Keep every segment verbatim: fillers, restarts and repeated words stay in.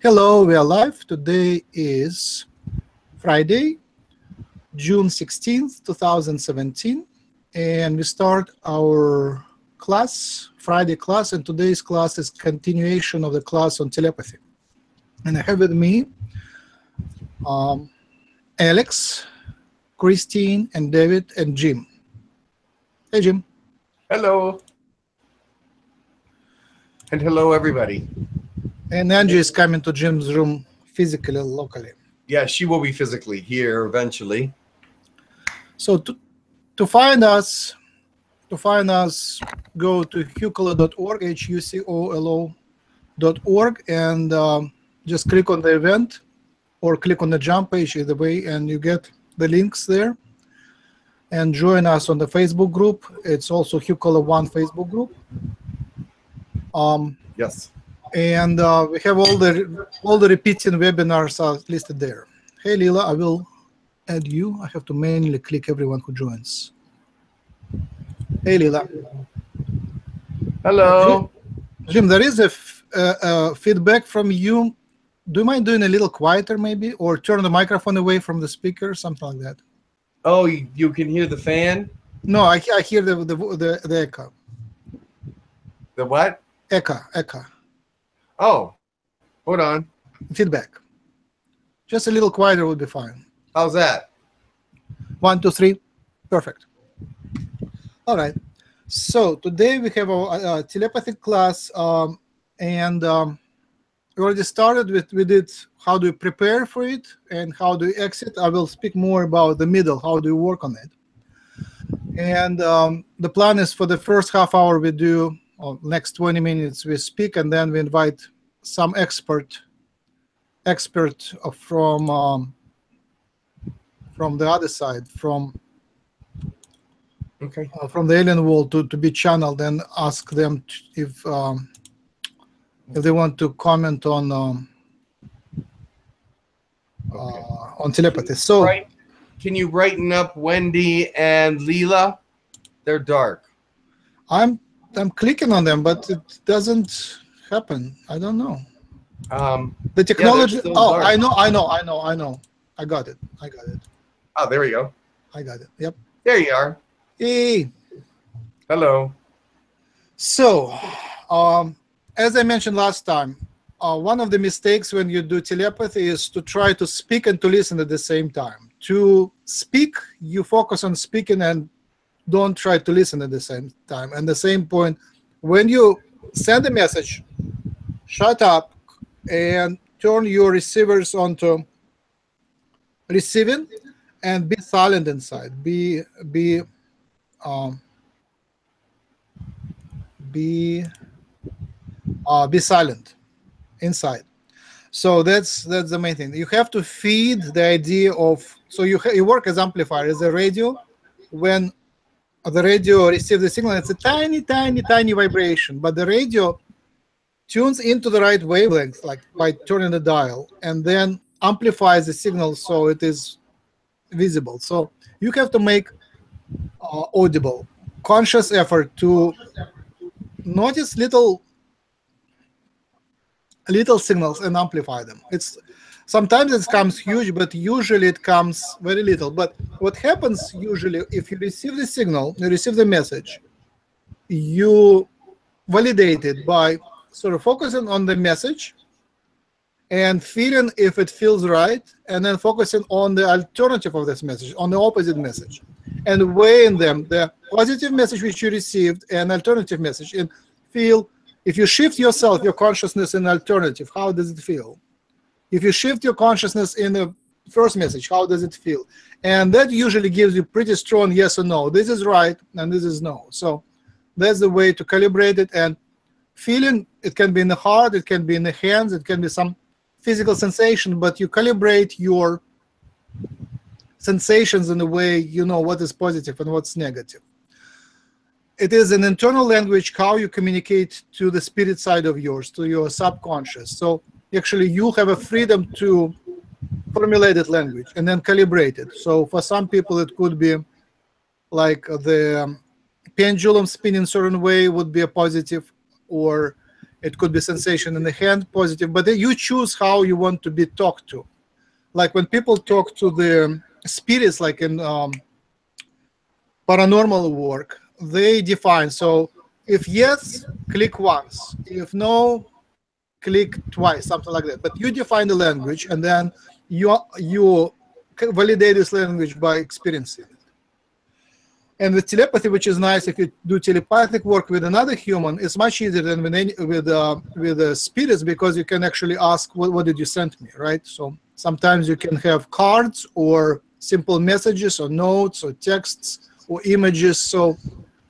Hello, we are live. Today is Friday, June sixteenth, two thousand seventeen, and we start our class, Friday class, and today's class is continuation of the class on telepathy. And I have with me um, Alex, Christine, and David, and Jim. Hey, Jim. Hello. And hello, everybody. And Angie is coming to Jim's room physically, locally. Yeah, she will be physically here eventually. So to, to find us, to find us, go to hucolo dot org, H U C O L O dot org, and um, just click on the event or click on the jump page either way, and you get the links there. And join us on the Facebook group. It's also Hucolo One Facebook group. Um, yes. And uh, we have all the all the repeating webinars are listed there. Hey, Lila, I will add you. I have to manually click everyone who joins. Hey, Lila. Hello. Jim, Jim there is a f uh, uh, feedback from you. Do you mind doing a little quieter maybe, or turn the microphone away from the speaker, something like that? Oh, you can hear the fan? No, I, I hear the, the, the, the echo. The what? Echo, echo. Oh, hold on. Feedback. Just a little quieter would be fine. How's that? One, two, three. Perfect. All right. So today we have a, a telepathic class, um, and um, we already started with, we did how do you prepare for it and how do you exit. I will speak more about the middle, how do you work on it. And um, the plan is for the first half hour we do next twenty minutes we speak, and then we invite some expert expert from um, from the other side, from okay uh, from the alien world to, to be channeled, and ask them to, if um, if they want to comment on um, okay. uh, on telepathy. So right. Can you brighten up Wendy and Leela? They're dark. I'm I'm clicking on them, but it doesn't happen. I don't know. Um, the technology. Yeah, oh, large. I know, I know, I know, I know. I got it. I got it. Oh, there you go. I got it. Yep. There you are. Hey. Hello. So, um, as I mentioned last time, uh, one of the mistakes when you do telepathy is to try to speak and to listen at the same time. To speak, you focus on speaking and don't try to listen at the same time. And the same point, when you send a message, shut up and turn your receivers onto receiving, and be silent inside. Be be um, be uh, be silent inside. So that's that's the main thing. You have to feed the idea of. So you you work as amplifier, as a radio. When the radio receives the signal, it's a tiny, tiny, tiny vibration, but the radio tunes into the right wavelength, like by turning the dial, and then amplifies the signal so it is visible. So you have to make uh, audible, conscious effort to notice little, little signals and amplify them. It's sometimes it comes huge, but usually it comes very little. But what happens usually, if you receive the signal, you receive the message, you validate it by sort of focusing on the message and feeling if it feels right, and then focusing on the alternative of this message, on the opposite message, and weighing them, the positive message which you received and alternative message, and feel, if you shift yourself, your consciousness in alternative, how does it feel? If you shift your consciousness in the first message, how does it feel? And that usually gives you pretty strong yes or no. This is right and this is no. So that's the way to calibrate it. And feeling, it can be in the heart, it can be in the hands, it can be some physical sensation, but you calibrate your sensations in a way you know what is positive and what's negative. It is an internal language, how you communicate to the spirit side of yours, to your subconscious. So actually, you have a freedom to formulate that language and then calibrate it. So for some people, it could be like the pendulum spinning a certain way would be a positive, or It could be sensation in the hand, positive, but you choose how you want to be talked to. Like when people talk to the spirits, like in um, paranormal work, they define. So if yes, click once. If no, click twice, something like that. But you define the language, and then you, you validate this language by experiencing it. And with telepathy, which is nice, if you do telepathic work with another human, it's much easier than with any, with uh, with uh, spirits, because you can actually ask, what, what did you send me, right? So sometimes you can have cards or simple messages or notes or texts or images. So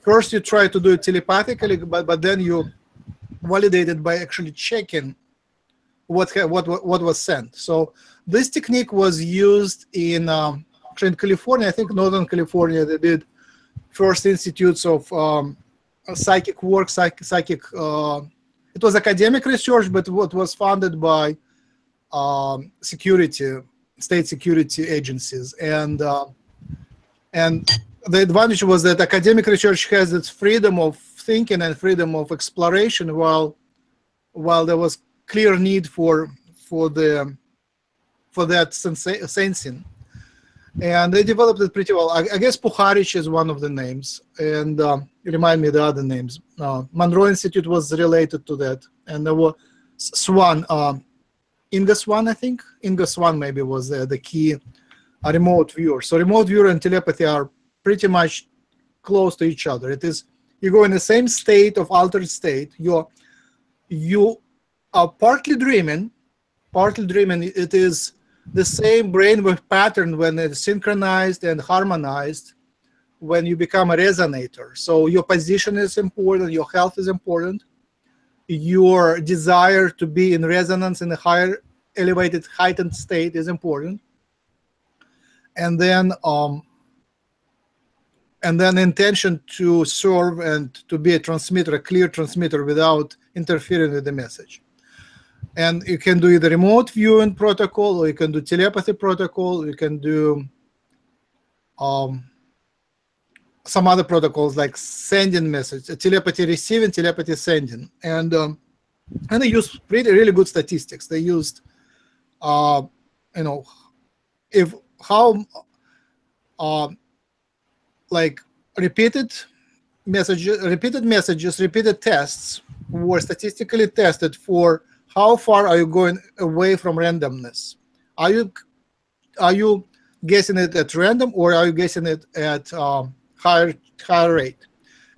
first you try to do it telepathically, but, but then you validate it by actually checking what, what, what was sent. So this technique was used in, um, in California, I think Northern California, they did first institutes of um, psychic work, psych psychic, uh, it was academic research, but what was funded by um, security, state security agencies. And, uh, and the advantage was that academic research has its freedom of thinking and freedom of exploration, while, while there was clear need for, for, the, for that sensing. And they developed it pretty well. I, I guess Puharic is one of the names, and uh, remind me the other names. Uh, Monroe Institute was related to that, and there were Swann, uh, Ingo Swann, I think. Ingo Swann maybe was the, the key uh, remote viewer. So remote viewer and telepathy are pretty much close to each other. It is, you go in the same state of altered state. You're, you are partly dreaming, partly dreaming. It is the same brainwave pattern when it's synchronized and harmonized, when you become a resonator. So your position is important, your health is important, your desire to be in resonance in a higher, elevated, heightened state is important. And then, um, and then intention to serve and to be a transmitter, a clear transmitter without interfering with the message. And you can do either remote viewing protocol, or you can do telepathy protocol, you can do um, some other protocols like sending message, telepathy receiving, telepathy sending. And um, and they use pretty really good statistics. They used, uh, you know, if how uh, like repeated messages, repeated messages, repeated tests were statistically tested for how far are you going away from randomness? Are you are you guessing it at random, or are you guessing it at um, higher higher rate?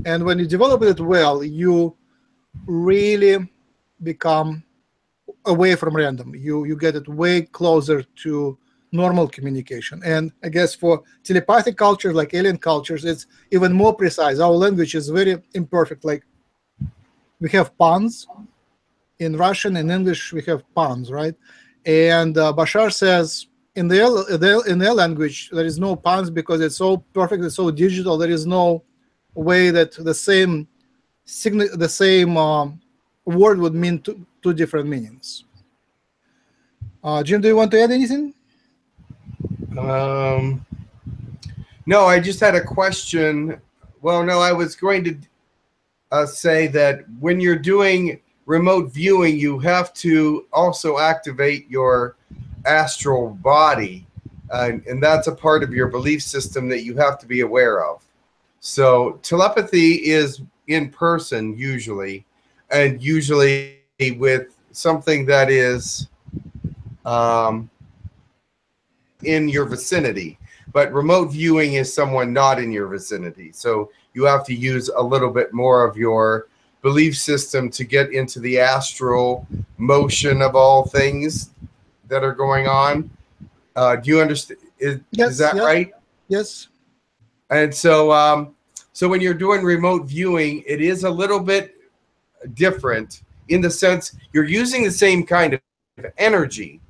And when you develop it well, you really become away from random. You you get it way closer to normal communication. And I guess for telepathic cultures, like alien cultures, it's even more precise. Our language is very imperfect. Like we have puns. In Russian and English, we have puns, right? And uh, Bashar says in their, their, in their language, there is no puns because it's so perfect, it's so digital. There is no way that the same the same um, word would mean two, two different meanings. Uh, Jim, do you want to add anything? Um, no, I just had a question. Well, no, I was going to uh, say that when you're doing remote viewing, you have to also activate your astral body, uh, and that's a part of your belief system that you have to be aware of. So telepathy is in person usually, and usually with something that is um, in your vicinity. But remote viewing is someone not in your vicinity, so you have to use a little bit more of your belief system to get into the astral motion of all things that are going on. Uh, do you understand? Is, yes, is that yeah. right? Yes. And so, um, so when you're doing remote viewing, it is a little bit different in the sense you're using the same kind of energy,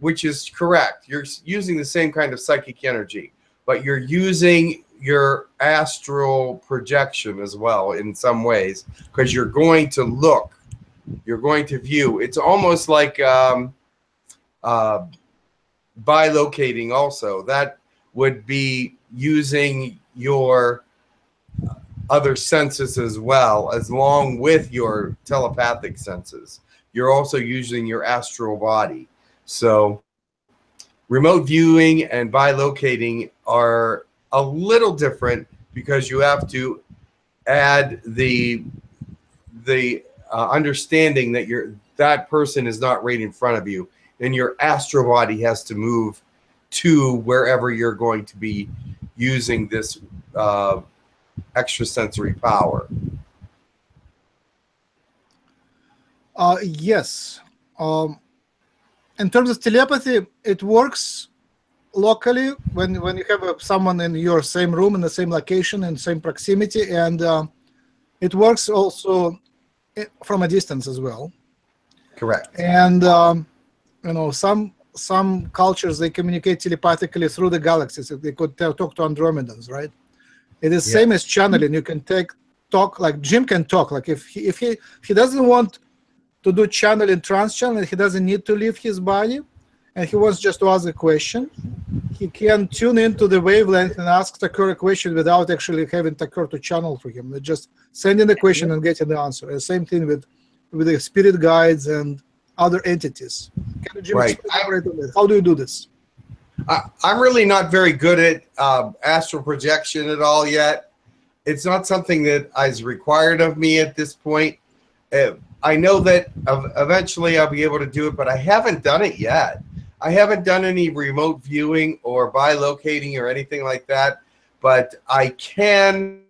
which is correct. You're using the same kind of psychic energy, but you're using your astral projection as well in some ways, because you're going to look, you're going to view. It's almost like um, uh, bilocating also. That would be using your other senses as well, as long with your telepathic senses. You're also using your astral body. So remote viewing and bilocating are a little different because you have to add the the uh, understanding that you're, that person is not right in front of you, and your astral body has to move to wherever you're going to be using this uh, extrasensory power. Uh, yes. Um, in terms of telepathy, it works locally when, when you have uh, someone in your same room, in the same location, in same proximity, and uh, it works also from a distance as well. Correct. And um, you know, some some cultures, they communicate telepathically through the galaxies. They could talk to Andromedans, right? It is, yeah, same as channeling. You can take talk, like Jim can talk. Like if he, if he if he doesn't want to do channeling, trans channeling, he doesn't need to leave his body, and he wants just to ask a question, he can tune into the wavelength and ask Thakur a question without actually having Thakur to channel for him. They're just sending the question and getting the answer. The same thing with with the spirit guides and other entities. Can you right. elaborate on this? How do you do this? I, I'm really not very good at um, astral projection at all yet. It's not something that is required of me at this point. Uh, I know that eventually I'll be able to do it, but I haven't done it yet. I haven't done any remote viewing or bilocating or anything like that, but I can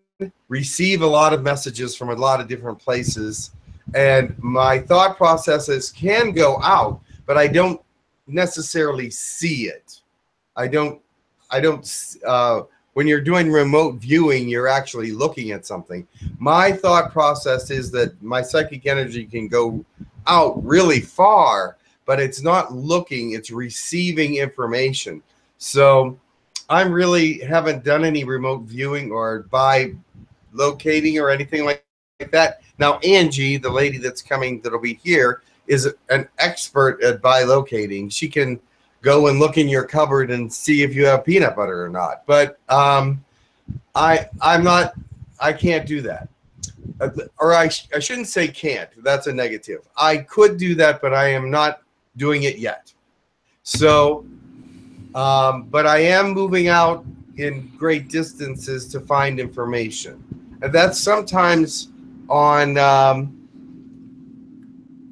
receive a lot of messages from a lot of different places, and my thought processes can go out, but I don't necessarily see it. I don't, I don't, uh, when you're doing remote viewing, you're actually looking at something. My thought process is that my psychic energy can go out really far, but it's not looking, it's receiving information. So I'm really haven't done any remote viewing or bilocating or anything like that. Now, Angie, the lady that's coming, that'll be here, is an expert at bilocating. She can go and look in your cupboard and see if you have peanut butter or not. But um, I, I'm not, I can't do that. Or I, sh I shouldn't say can't. That's a negative. I could do that, but I am not doing it yet. So, um, but I am moving out in great distances to find information. And that's sometimes on um,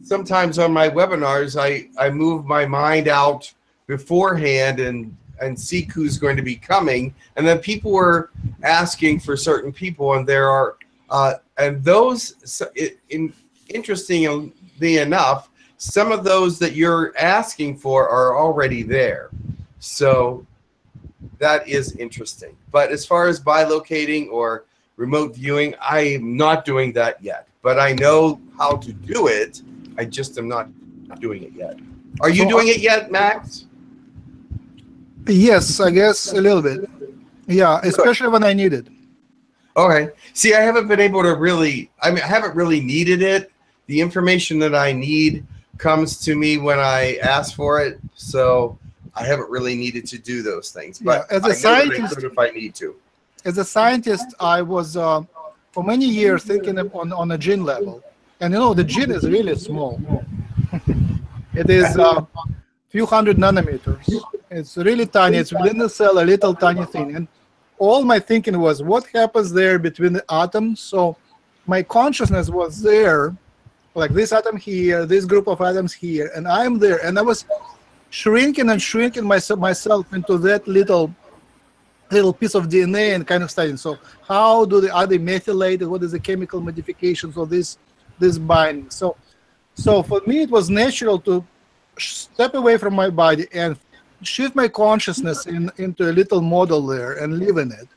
sometimes on my webinars, I, I move my mind out beforehand and, and seek who's going to be coming. And then people were asking for certain people, and there are, uh, and those, so it, in, interestingly enough, some of those that you're asking for are already there. So that is interesting. But as far as bilocating or remote viewing, I'm not doing that yet, but I know how to do it. I just am not doing it yet. Are you doing it yet, Max? Yes, I guess a little bit. Yeah, especially when I need it. Okay. See, I haven't been able to really, I mean, I haven't really needed it. The information that I need comes to me when I ask for it. So I haven't really needed to do those things, but yeah, as a scientist, if I need to. As a scientist, I was uh, for many years thinking on, on a gene level. And you know, the gene is really small. It is a uh, few hundred nanometers. It's really tiny. It's within the cell, a little tiny thing. And all my thinking was, what happens there between the atoms? So my consciousness was there, like this atom here, this group of atoms here, and I'm there. And I was shrinking and shrinking myself, myself into that little little piece of D N A and kind of studying. So how do they, are they methylated? What is the chemical modifications of this this binding? So, so for me it was natural to step away from my body and shift my consciousness in, into a little model there and live in it.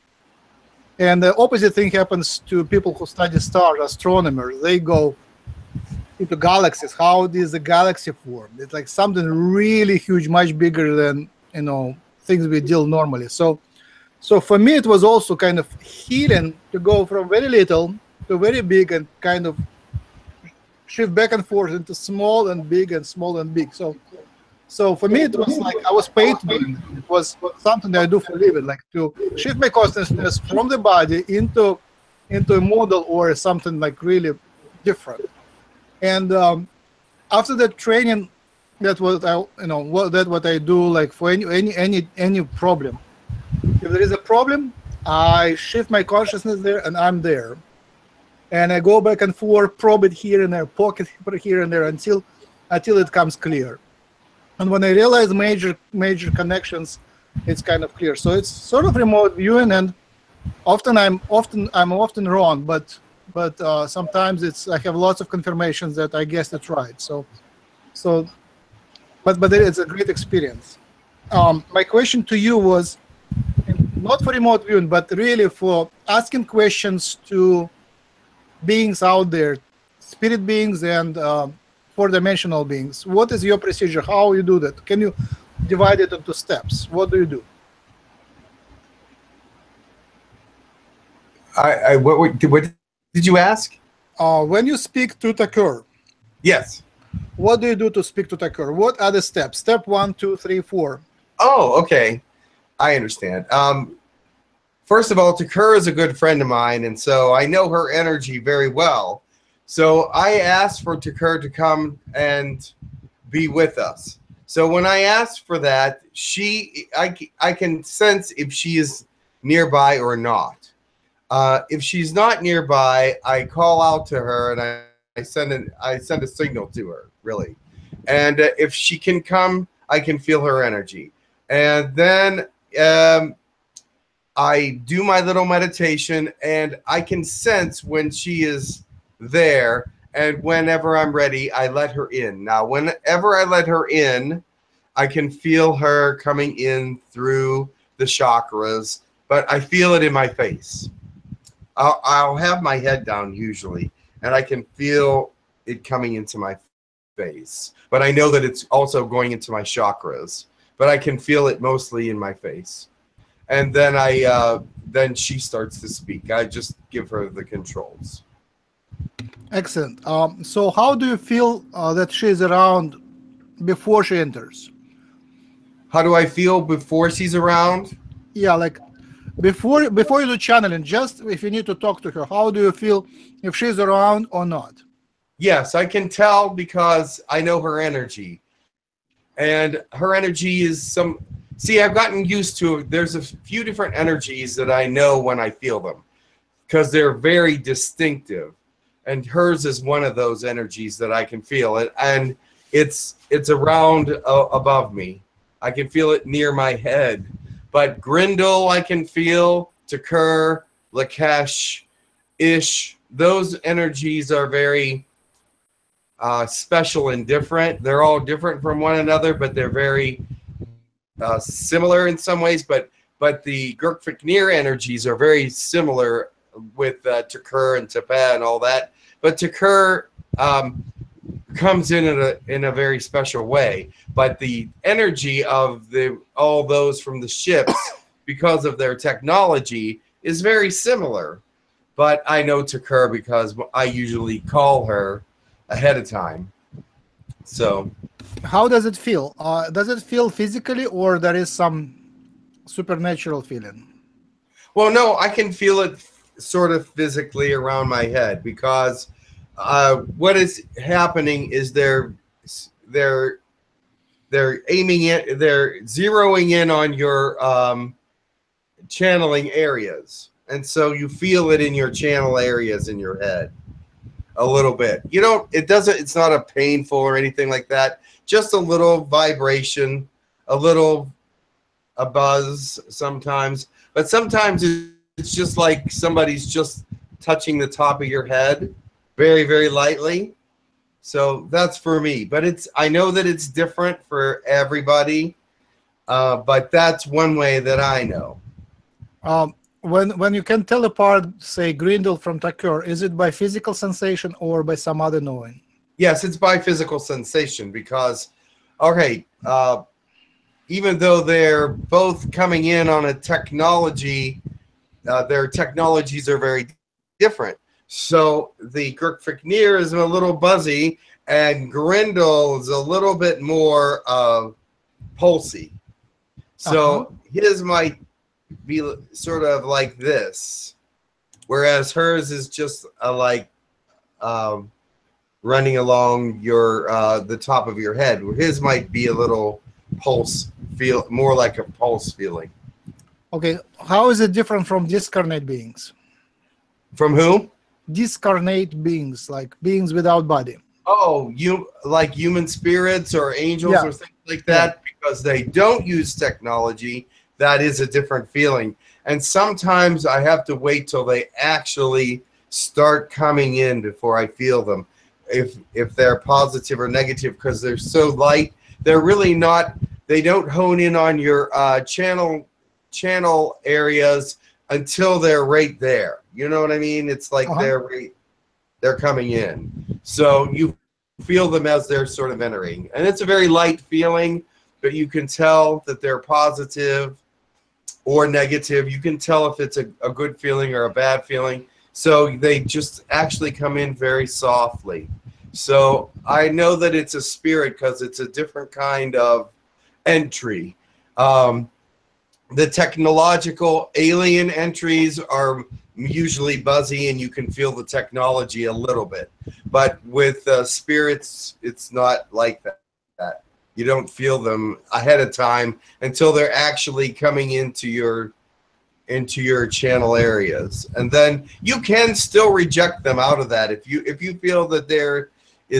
And the opposite thing happens to people who study stars, astronomers. They go into galaxies. How does the galaxy form? It's like something really huge, much bigger than, you know, things we deal normally. So. So for me, it was also kind of healing to go from very little to very big and kind of shift back and forth into small and big and small and big. So, so for me, it was like I was paid to do it. It was something that I do for a living, like to shift my consciousness from the body into into a model or something like really different. And um, after that training, that was I, you know, what that what I do like for any any any any problem. If there is a problem, I shift my consciousness there, and I'm there. And I go back and forth, probe it here and there, poke it here and there, until until it comes clear. And when I realize major major connections, it's kind of clear. So it's sort of remote viewing, and often I'm often I'm often wrong, but but uh, sometimes it's I have lots of confirmations that I guess it's right. So so, but but it's a great experience. Um, my question to you was, not for remote viewing, but really for asking questions to beings out there, spirit beings and uh, four-dimensional beings. What is your procedure? How you do that? Can you divide it into steps? What do you do? I, I what, what, what did you ask? Uh, when you speak to Thakur. Yes. What do you do to speak to Thakur? What are the steps? Step one, two, three, four. Oh, okay. I understand. Um, first of all, Thakur is a good friend of mine, and so I know her energy very well. So I asked for Thakur to come and be with us. So when I asked for that, she, I, I can sense if she is nearby or not. Uh, if she's not nearby, I call out to her and I, I send an, I send a signal to her, really. And uh, if she can come, I can feel her energy. And then Um, I do my little meditation, and I can sense when she is there, and whenever I'm ready, I let her in. Now, whenever I let her in, I can feel her coming in through the chakras, but I feel it in my face. I'll, I'll have my head down usually, and I can feel it coming into my face, but I know that it's also going into my chakras. But I can feel it mostly in my face, and then I uh, then she starts to speak. I just give her the controls. Excellent. Um, so, how do you feel uh, that she's around before she enters? How do I feel before she's around? Yeah, like before before you do channeling. Just if you need to talk to her, how do you feel if she's around or not? Yes, I can tell because I know her energy. And her energy is some, see, I've gotten used to, there's a few different energies that I know when I feel them because they're very distinctive. And hers is one of those energies that I can feel it. And it's, it's around uh, above me. I can feel it near my head. But Grendel I can feel, Thakur, Lakesh, Ish, those energies are very Uh, special and different. They're all different from one another, but they're very uh, similar in some ways. But but the Girk-Fitneer energies are very similar with uh, Thakur and Tepa and all that. But Thakur um, comes in in a, in a very special way. But the energy of the all those from the ships, because of their technology, is very similar. But I know Thakur because I usually call her ahead of time. So how does it feel? Uh, does it feel physically, or there is some supernatural feeling? Well, no, I can feel it sort of physically around my head because uh, what is happening is they're they're they're aiming it, they're zeroing in on your um, channeling areas, and so you feel it in your channel areas in your head. A little bit. You know, it doesn't, it's not a painful or anything like that. Just a little vibration, a little a buzz sometimes. But sometimes it's just like somebody's just touching the top of your head very, very lightly. So that's for me. But it's, I know that it's different for everybody. Uh, but that's one way that I know. Um. When when you can tell apart, say, Grendel from Thakur, is it by physical sensation or by some other knowing? Yes, it's by physical sensation because, okay, uh, even though they're both coming in on a technology, uh, their technologies are very different. So the Girk-Fitneer is a little buzzy and Grendel is a little bit more uh, pulsy. So uh-huh. His might be sort of like this, whereas hers is just a, like um, running along your uh, the top of your head. His might be a little pulse feel, more like a pulse feeling. Okay, how is it different from discarnate beings? From who? Discarnate beings, like beings without body. Oh, you like human spirits or angels yeah. or things like that, yeah. because they don't use technology. That is a different feeling. And sometimes I have to wait till they actually start coming in before I feel them, if if they're positive or negative, because they're so light. They're really not, they don't hone in on your uh, channel channel areas until they're right there. You know what I mean? It's like uh-huh. they're right, they're coming in. So you feel them as they're sort of entering. And it's a very light feeling, but you can tell that they're positive or negative. You can tell if it's a, a good feeling or a bad feeling. So they just actually come in very softly. So I know that it's a spirit because it's a different kind of entry. Um, the technological alien entries are usually buzzy and you can feel the technology a little bit. But with uh, spirits, it's not like that. You don't feel them ahead of time until they're actually coming into your into your channel areas. And then you can still reject them out of that. If you if you feel that they're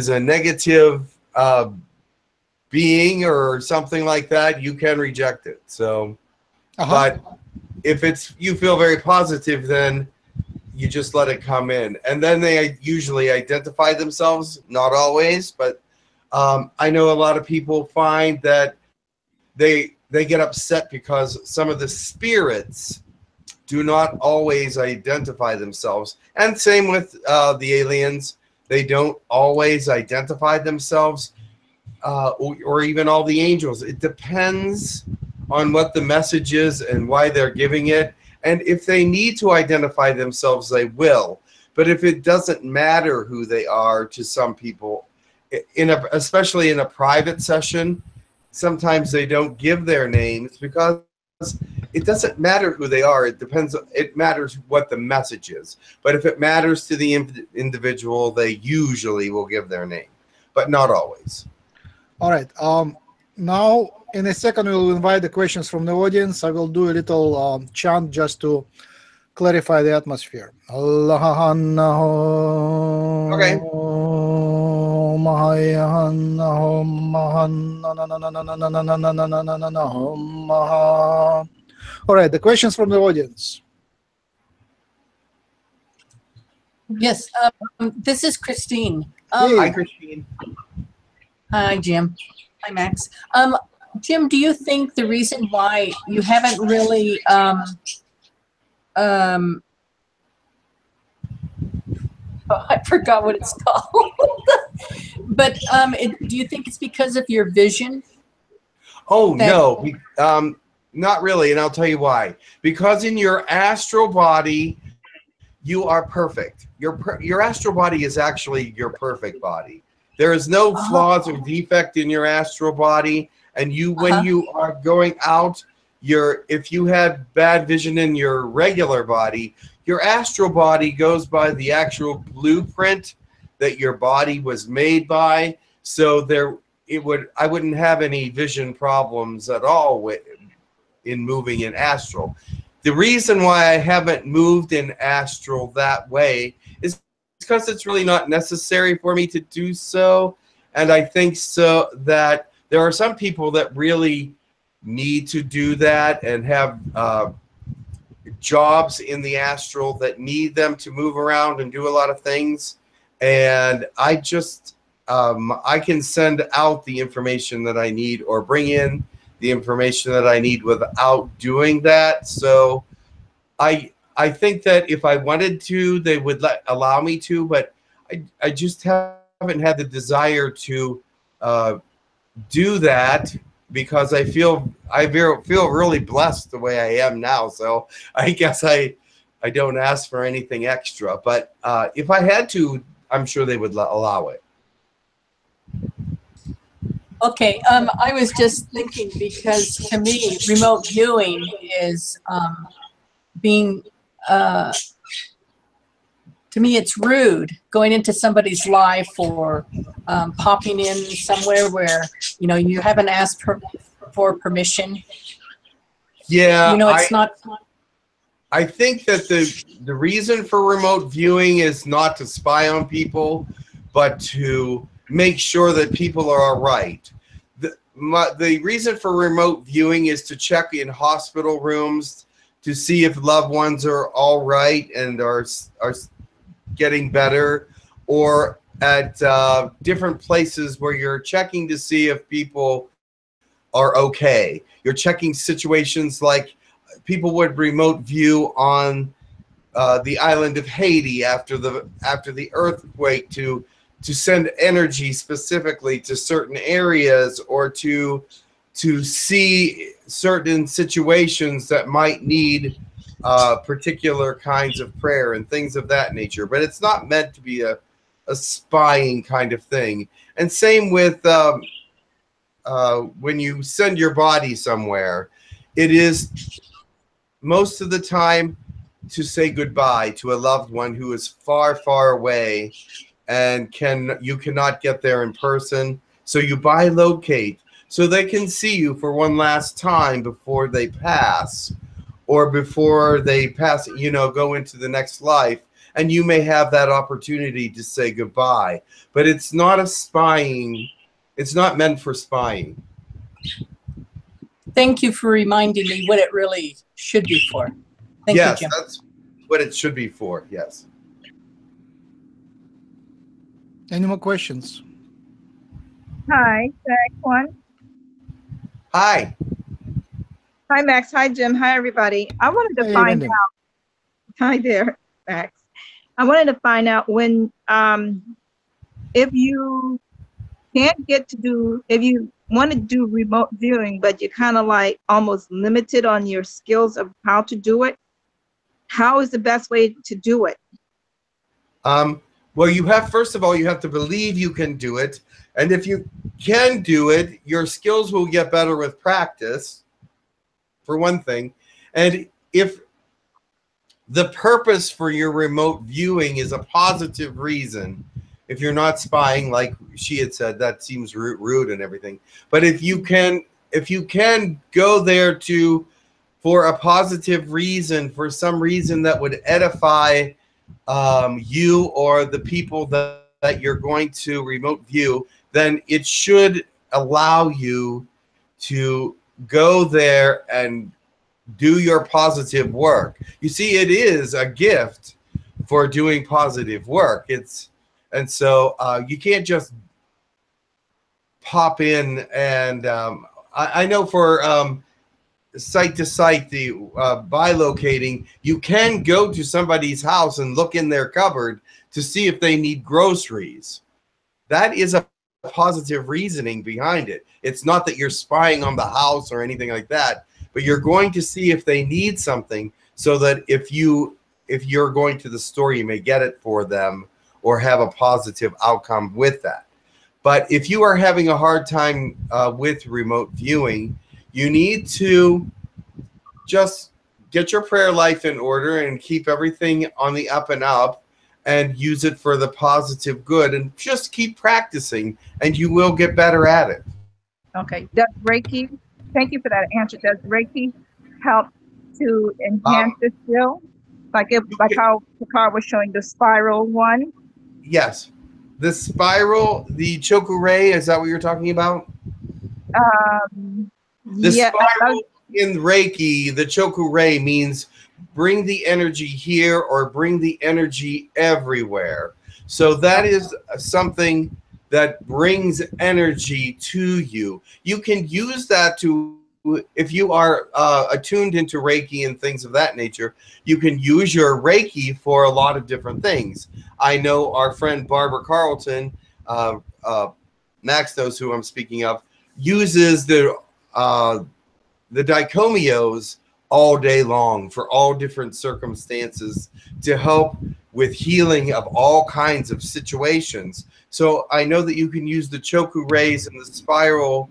is a negative uh, being or something like that, you can reject it. So, uh-huh. but if it's you feel very positive, then you just let it come in. And then they usually identify themselves, not always, but um, I know a lot of people find that they they get upset because some of the spirits do not always identify themselves. And same with uh, the aliens. They don't always identify themselves, uh, or, or even all the angels. It depends on what the message is and why they're giving it. And if they need to identify themselves, they will. But if it doesn't matter who they are to some people, in a, especially in a private session, sometimes they don't give their names because it doesn't matter who they are. It depends. It matters what the message is. But if it matters to the individual, they usually will give their name, but not always. All right. Um, now, in a second, we will invite the questions from the audience. I will do a little um, chant just to clarify the atmosphere. Okay. All right, the questions from the audience. Yes, um, this is Christine. Um, hey. Hi, Christine. Hi, Jim. Hi, Max. Um, Jim, do you think the reason why you haven't really um, um, oh, I forgot what it's called. But um, it, do you think it's because of your vision? Oh, no. Um, not really, and I'll tell you why. Because in your astral body, you are perfect. Your, per your astral body is actually your perfect body. There is no uh-huh. flaws or defect in your astral body. And you, when uh-huh. you are going out, your if you had bad vision in your regular body, your astral body goes by the actual blueprint that your body was made by, so there it would I wouldn't have any vision problems at all with in moving in astral. The reason why I haven't moved in astral that way is because it's really not necessary for me to do so, and I think so that there are some people that really need to do that and have uh, jobs in the astral that need them to move around and do a lot of things, and I just um, I can send out the information that I need or bring in the information that I need without doing that. So I I think that if I wanted to, they would let allow me to, but I, I just haven't had the desire to uh, do that, because I feel I feel really blessed the way I am now. So I guess I I don't ask for anything extra. But uh, if I had to, I'm sure they would allow it. Okay, um, I was just thinking, because to me, remote viewing is um, being uh, to me, it's rude going into somebody's life or um, popping in somewhere where, you know, you haven't asked per for permission. Yeah. You know, it's I, not. I think that the, the reason for remote viewing is not to spy on people, but to make sure that people are all right. The, my, the reason for remote viewing is to check in hospital rooms to see if loved ones are all right and are, are getting better, or at uh, different places where you're checking to see if people are okay. You're checking situations like people would remote view on uh, the island of Haiti after the after the earthquake to to send energy specifically to certain areas or to to see certain situations that might need uh, particular kinds of prayer and things of that nature. But it's not meant to be a, a spying kind of thing. And same with um, uh, when you send your body somewhere, it is most of the time to say goodbye to a loved one who is far, far away and can you cannot get there in person. So you bilocate. So they can see you for one last time before they pass, or before they pass, you know, go into the next life, and you may have that opportunity to say goodbye. But it's not a spying, it's not meant for spying. Thank you for reminding me what it really should be for. Thank yes, you, Jim. That's what it should be for, yes. Any more questions? Hi, next one. Hi. Hi, Max. Hi, Jim. Hi, everybody. I wanted to hey, find Linda. out. Hi there, Max. I wanted to find out when, um, if you can't get to do, if you want to do remote viewing, but you're kind of like almost limited on your skills of how to do it, how is the best way to do it? Um, well, you have, first of all, you have to believe you can do it. And if you can do it, your skills will get better with practice, for one thing. And if the purpose for your remote viewing is a positive reason, if you're not spying, like she had said, that seems rude and everything. But if you can, if you can go there to, for a positive reason, for some reason that would edify um, you or the people that, that you're going to remote view, then it should allow you to go there and do your positive work. You see, it is a gift for doing positive work. It's, and so uh, you can't just pop in and um, I, I know for um, site to site, the uh, bilocating, you can go to somebody's house and look in their cupboard to see if they need groceries. That is a positive reasoning behind it. It's not that you're spying on the house or anything like that, but you're going to see if they need something so that if you if you're going to the store, you may get it for them or have a positive outcome with that. But if you are having a hard time uh, with remote viewing, you need to just get your prayer life in order and keep everything on the up and up and use it for the positive good, and just keep practicing and you will get better at it. Okay, does Reiki, thank you for that answer, does Reiki help to enhance um, the skill? Like, if, like how Picard was showing the spiral one? Yes, the spiral, the choku rei, is that what you're talking about? Um, the yeah, spiral was, in Reiki, the choku rei means bring the energy here or bring the energy everywhere. So that is something that brings energy to you. You can use that to, if you are uh, attuned into Reiki and things of that nature, you can use your Reiki for a lot of different things. I know our friend Barbara Carleton, uh, uh, Max knows who I'm speaking of, uses the, uh, the Dai Ko Myos all day long for all different circumstances to help with healing of all kinds of situations. So I know that you can use the choku reis and the spiral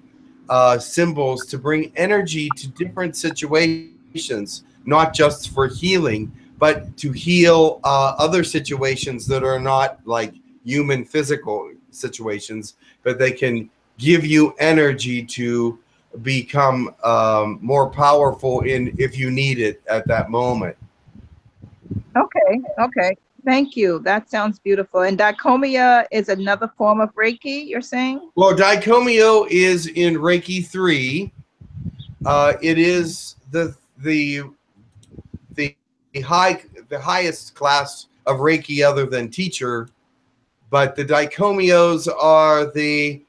uh, symbols to bring energy to different situations, not just for healing, but to heal uh, other situations that are not like human physical situations, but they can give you energy to become um, more powerful in if you need it at that moment. Okay, okay. Thank you. That sounds beautiful. And Dai Ko Myo is another form of Reiki, you're saying? Well, Dai Ko Myo is in Reiki three. Uh, it is the the the high the highest class of Reiki other than teacher, but the Dai Ko Myos are the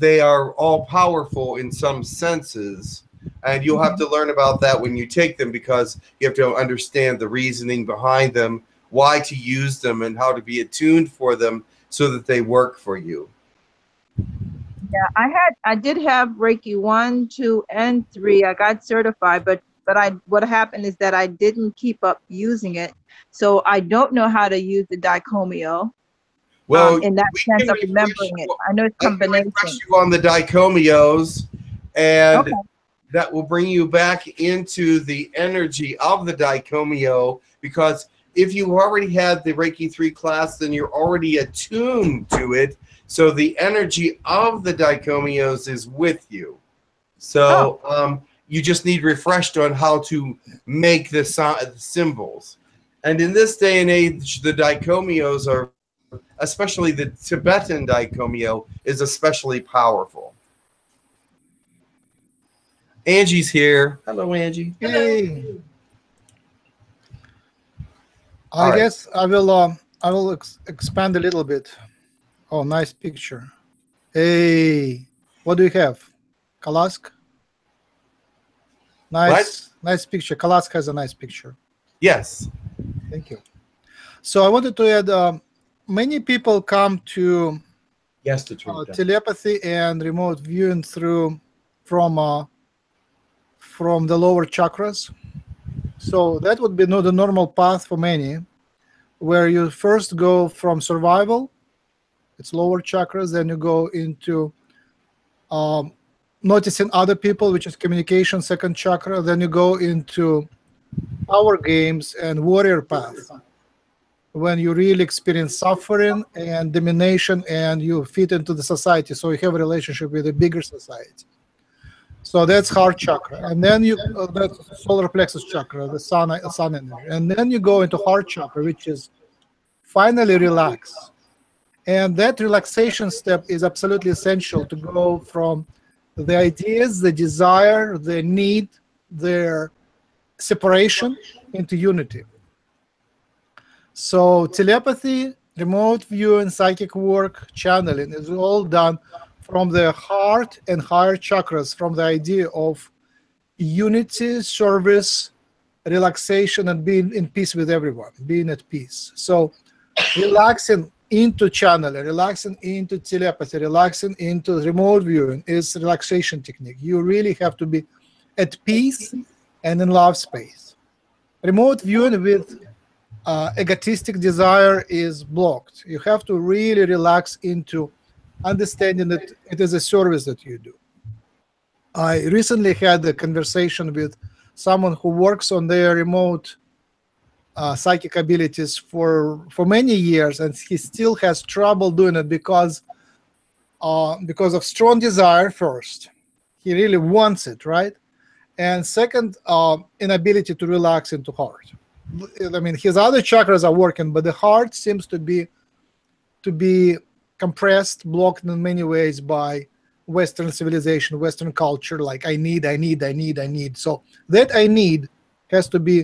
they are all powerful in some senses. And you'll have to learn about that when you take them, because you have to understand the reasoning behind them, why to use them, and how to be attuned for them so that they work for you. Yeah, I had, I did have Reiki one, two, and three. I got certified, but but I what happened is that I didn't keep up using it, so I don't know how to use the Dai Ko Myo. Well, um, in that we sense of remembering you, it, I know it's combination. I can you on the Dai Ko Myos, and okay. that will bring you back into the energy of the Dai Ko Myo, because if you already had the Reiki three class, then you're already attuned to it. So the energy of the Dai Ko Myos is with you. So oh. um, you just need refreshed on how to make the, so the symbols. And in this day and age, the Dai Ko Myos are, especially the Tibetan Dai Ko Myo, is especially powerful. Angie's here. Hello, Angie. Hey. I right. guess I will. Um, I will ex expand a little bit. Oh, nice picture. Hey, what do you have? Kalask. Nice, what? nice picture. Kalask has a nice picture. Yes. Thank you. So I wanted to add. Um, many people come to yes, the truth, uh, telepathy and remote viewing through from. Uh, From the lower chakras, so that would be not the normal path for many, where you first go from survival, it's lower chakras, then you go into um, noticing other people, which is communication, second chakra, then you go into power games and warrior path, when you really experience suffering and domination, and you fit into the society, so you have a relationship with a bigger society. So that's heart chakra, and then you uh, that's solar plexus chakra, the sun, uh, sun energy, and then you go into heart chakra, which is finally relax. And that relaxation step is absolutely essential to go from the ideas, the desire, the need, their separation into unity. So telepathy, remote viewing, psychic work, channeling is all done from the heart and higher chakras, from the idea of unity, service, relaxation, and being in peace with everyone, being at peace. So relaxing into channeling, relaxing into telepathy, relaxing into remote viewing is relaxation technique. You really have to be at peace and in love space. Remote viewing with uh, egotistic desire is blocked. You have to really relax into understanding that it is a service that you do. I recently had a conversation with someone who works on their remote uh, psychic abilities for for many years, and he still has trouble doing it because uh, because of strong desire first. He really wants it, right? And second, uh, inability to relax into heart. I mean, his other chakras are working, but the heart seems to be to be compressed, blocked in many ways by Western civilization, Western culture, like I need, I need, I need, I need. So that I need has to be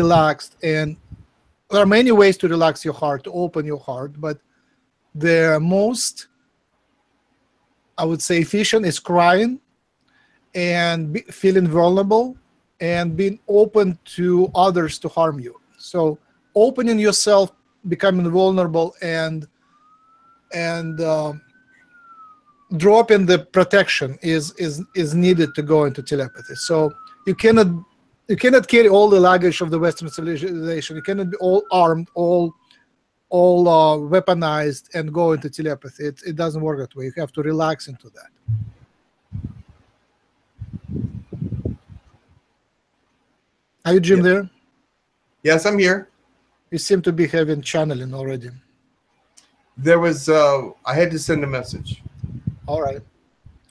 relaxed. And there are many ways to relax your heart, to open your heart, but the most, I would say, efficient is crying and be, feeling vulnerable and being open to others to harm you. So opening yourself, becoming vulnerable, and and uh, dropping the protection is is is needed to go into telepathy. So you cannot you cannot carry all the luggage of the Western civilization. You cannot be all armed, all all uh, weaponized, and go into telepathy. It it doesn't work that way. You have to relax into that. Are you Jim yeah. there? Yes, I'm here. You seem to be having channeling already. There was, uh, I had to send a message. All right.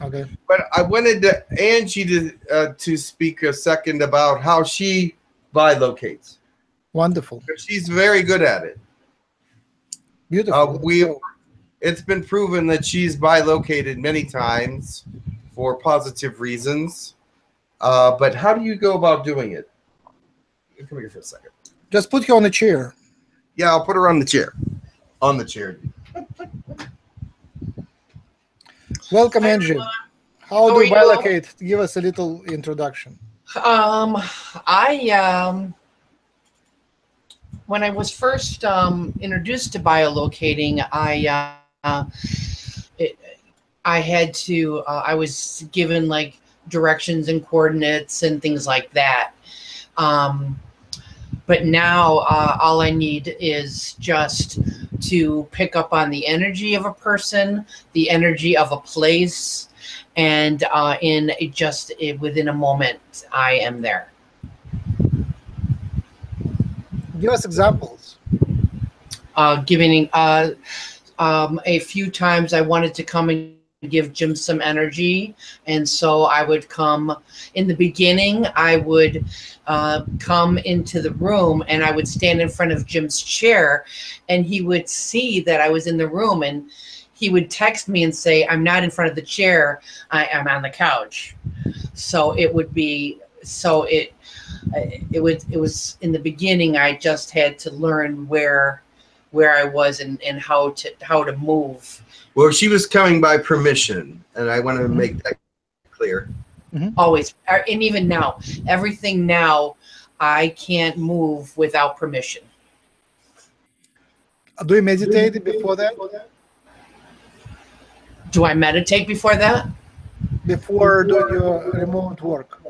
Okay. But I wanted to, Angie to, uh, to speak a second about how she bilocates. Wonderful. She's very good at it. Beautiful. Uh, we, it's been proven that she's bilocated many times for positive reasons. Uh, but how do you go about doing it? Come here for a second. Just put her on the chair. Yeah, I'll put her on the chair. On the chair. Welcome, Hi, Angie. Everyone. How, How do you bilocate? Give us a little introduction. Um, I um, when I was first um, introduced to biolocating, I uh, it, I had to uh, I was given like directions and coordinates and things like that. Um, but now uh, all I need is just to pick up on the energy of a person, the energy of a place, and uh, in a just a, within a moment, I am there. Give us examples. Uh, giving uh, um, a few times I wanted to come and give Jim some energy, and so I would come in the beginning. I would uh, come into the room and I would stand in front of Jim's chair, and he would see that I was in the room, and he would text me and say, "I'm not in front of the chair, I am on the couch." So it would be so it it would it was in the beginning. I just had to learn where where I was and and how to how to move. Well, she was coming by permission, and I want to make that clear. Mm-hmm. Always, and even now, everything now, I can't move without permission. Do you meditate before that? Do I meditate before that? Before doing your remote work.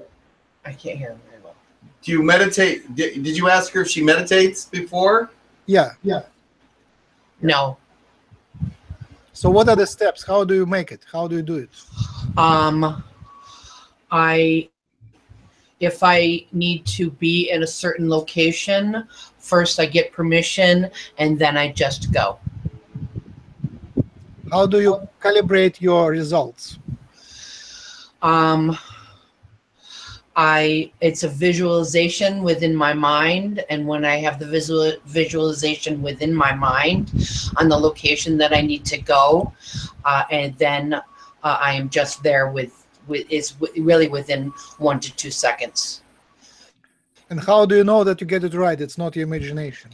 I can't hear him very well. Do you meditate? Did, did you ask her if she meditates before? Yeah, yeah. No. So what are the steps? How do you make it? How do you do it? Um, I, if I need to be in a certain location, first I get permission, and then I just go. How do you calibrate your results? Um, I, it's a visualization within my mind, and when I have the visual, visualization within my mind on the location that I need to go, uh, and then uh, I am just there with, with is really within one to two seconds. And how do you know that you get it right? It's not your imagination.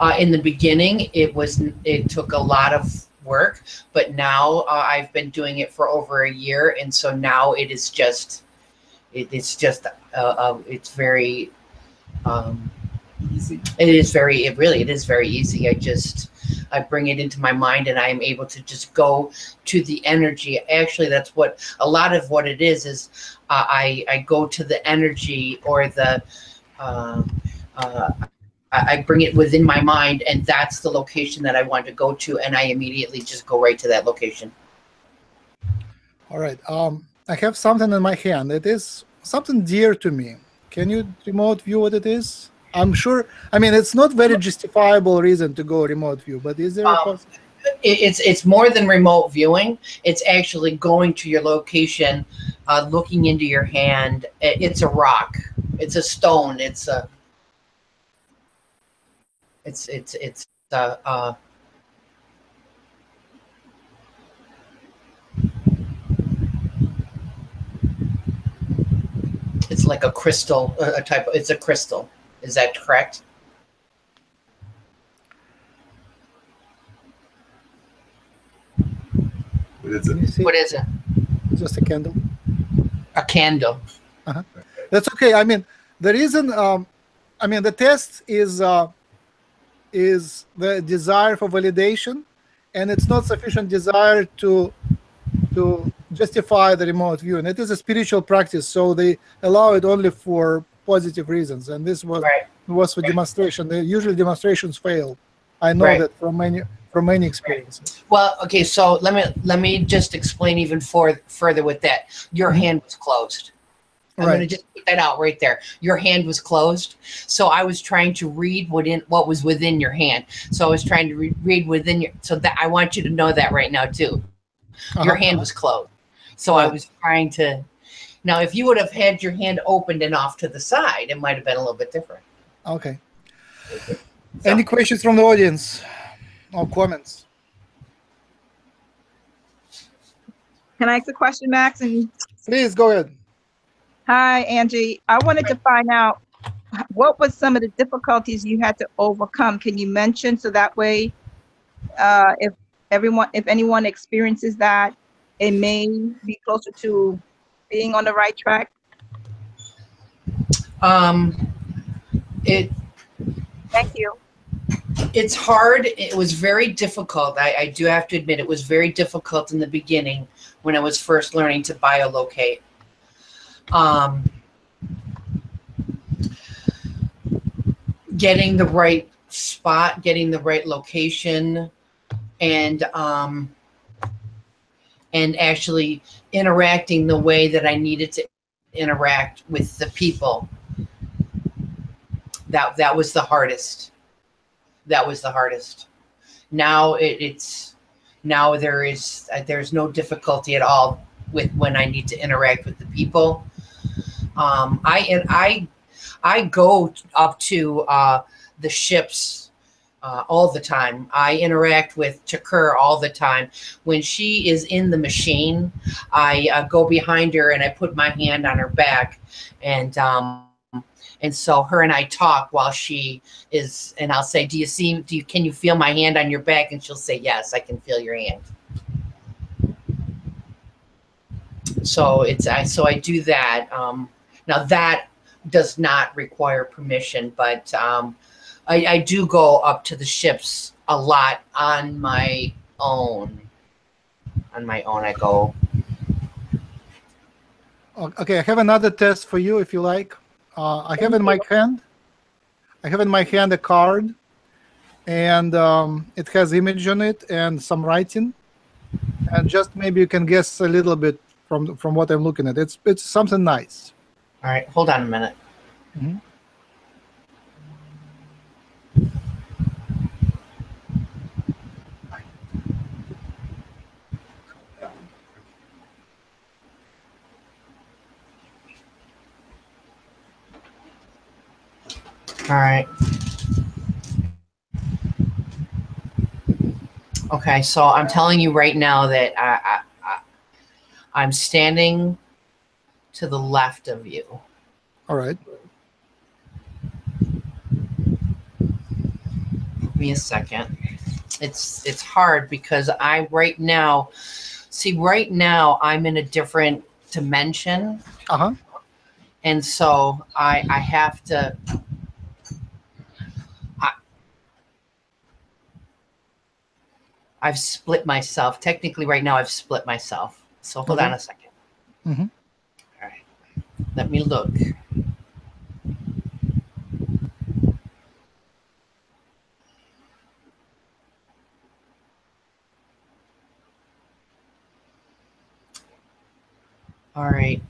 Uh, in the beginning, it was, it took a lot of work, but now uh, I've been doing it for over a year, and so now it is just. It, it's just, uh, uh, it's very, um, easy. It is very, it really, it is very easy. I just, I bring it into my mind, and I am able to just go to the energy. Actually, that's what, a lot of what it is, is uh, I, I go to the energy or the, uh, uh, I, I bring it within my mind, and that's the location that I want to go to. And I immediately just go right to that location. All right. Um. I have something in my hand. It is something dear to me. Can you remote view what it is? I'm sure. I mean, it's not very justifiable reason to go remote view, but is there um, a possibility? It's it's more than remote viewing. It's actually going to your location, uh, looking into your hand. It's a rock. It's a stone. It's a. It's it's it's uh. uh It's like a crystal, a type of, it's a crystal. Is that correct? What is it? What is it? Just a candle. A candle. Uh-huh. That's okay. I mean, the reason, um, I mean, the test is, uh, is the desire for validation, and it's not sufficient desire to, to, justify the remote view, and it is a spiritual practice, so they allow it only for positive reasons, and this was right. was for right. demonstration. They usually demonstrations fail. I know right. that from many from many experiences. Right. Well, okay, so let me let me just explain even for, further with that. Your hand was closed. I'm right. going to just put that out right there. Your hand was closed. So I was trying to read what, in, what was within your hand. So I was trying to re read within your, so that I want you to know that right now too. Your uh-huh. hand was closed. So right. I was trying to, now if you would have had your hand opened and off to the side, it might've been a little bit different. Okay. So. Any questions from the audience or comments? Can I ask a question, Max? And please go ahead. Hi, Angie. I wanted to find out what was some of the difficulties you had to overcome. Can you mention so that way, uh, if everyone, if anyone experiences that, it may be closer to being on the right track. Um, it. Thank you. It's hard. It was very difficult. I, I do have to admit, it was very difficult in the beginning when I was first learning to biolocate. Um, getting the right spot, getting the right location, and um, and actually interacting the way that I needed to interact with the people. That that was the hardest. That was the hardest. Now it, it's now there is there's no difficulty at all with when I need to interact with the people. Um, I and I I go up to uh, the ships uh, all the time. I interact with Thakur all the time. When she is in the machine, I uh, go behind her and I put my hand on her back, and. Um, And so her and I talk while she is, and I'll say, do you see, do you, can you feel my hand on your back? And she'll say, yes, I can feel your hand. So it's, I, so I do that. Um, now that does not require permission, but um, I, I do go up to the ships a lot on my own. On my own, I go. Okay, I have another test for you if you like. Uh, I have in my hand, I have in my hand a card, and um, it has image on it and some writing, and just maybe you can guess a little bit from from what I'm looking at. It's it's something nice. All right, hold on a minute. Mm-hmm. All right. Okay, so I'm telling you right now that I, I, I, I'm standing to the left of you. All right. Give me a second. It's it's hard because I right now, see right now I'm in a different dimension. Uh-huh. And so I I have to. I've split myself. Technically, right now, I've split myself. So hold mm-hmm. on a second. Mm-hmm. All right. Let me look. All right.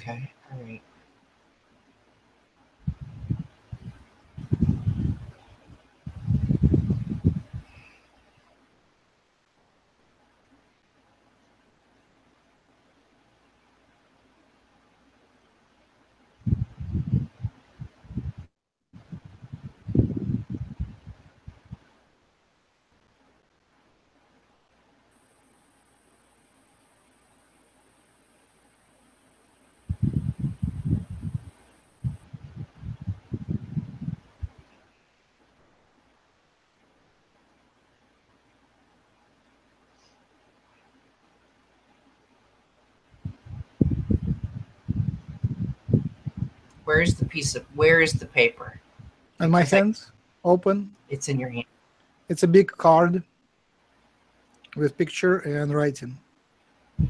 Okay, all right. Where is the piece of, where is the paper? In my hands, open. It's in your hand. It's a big card with picture and writing. I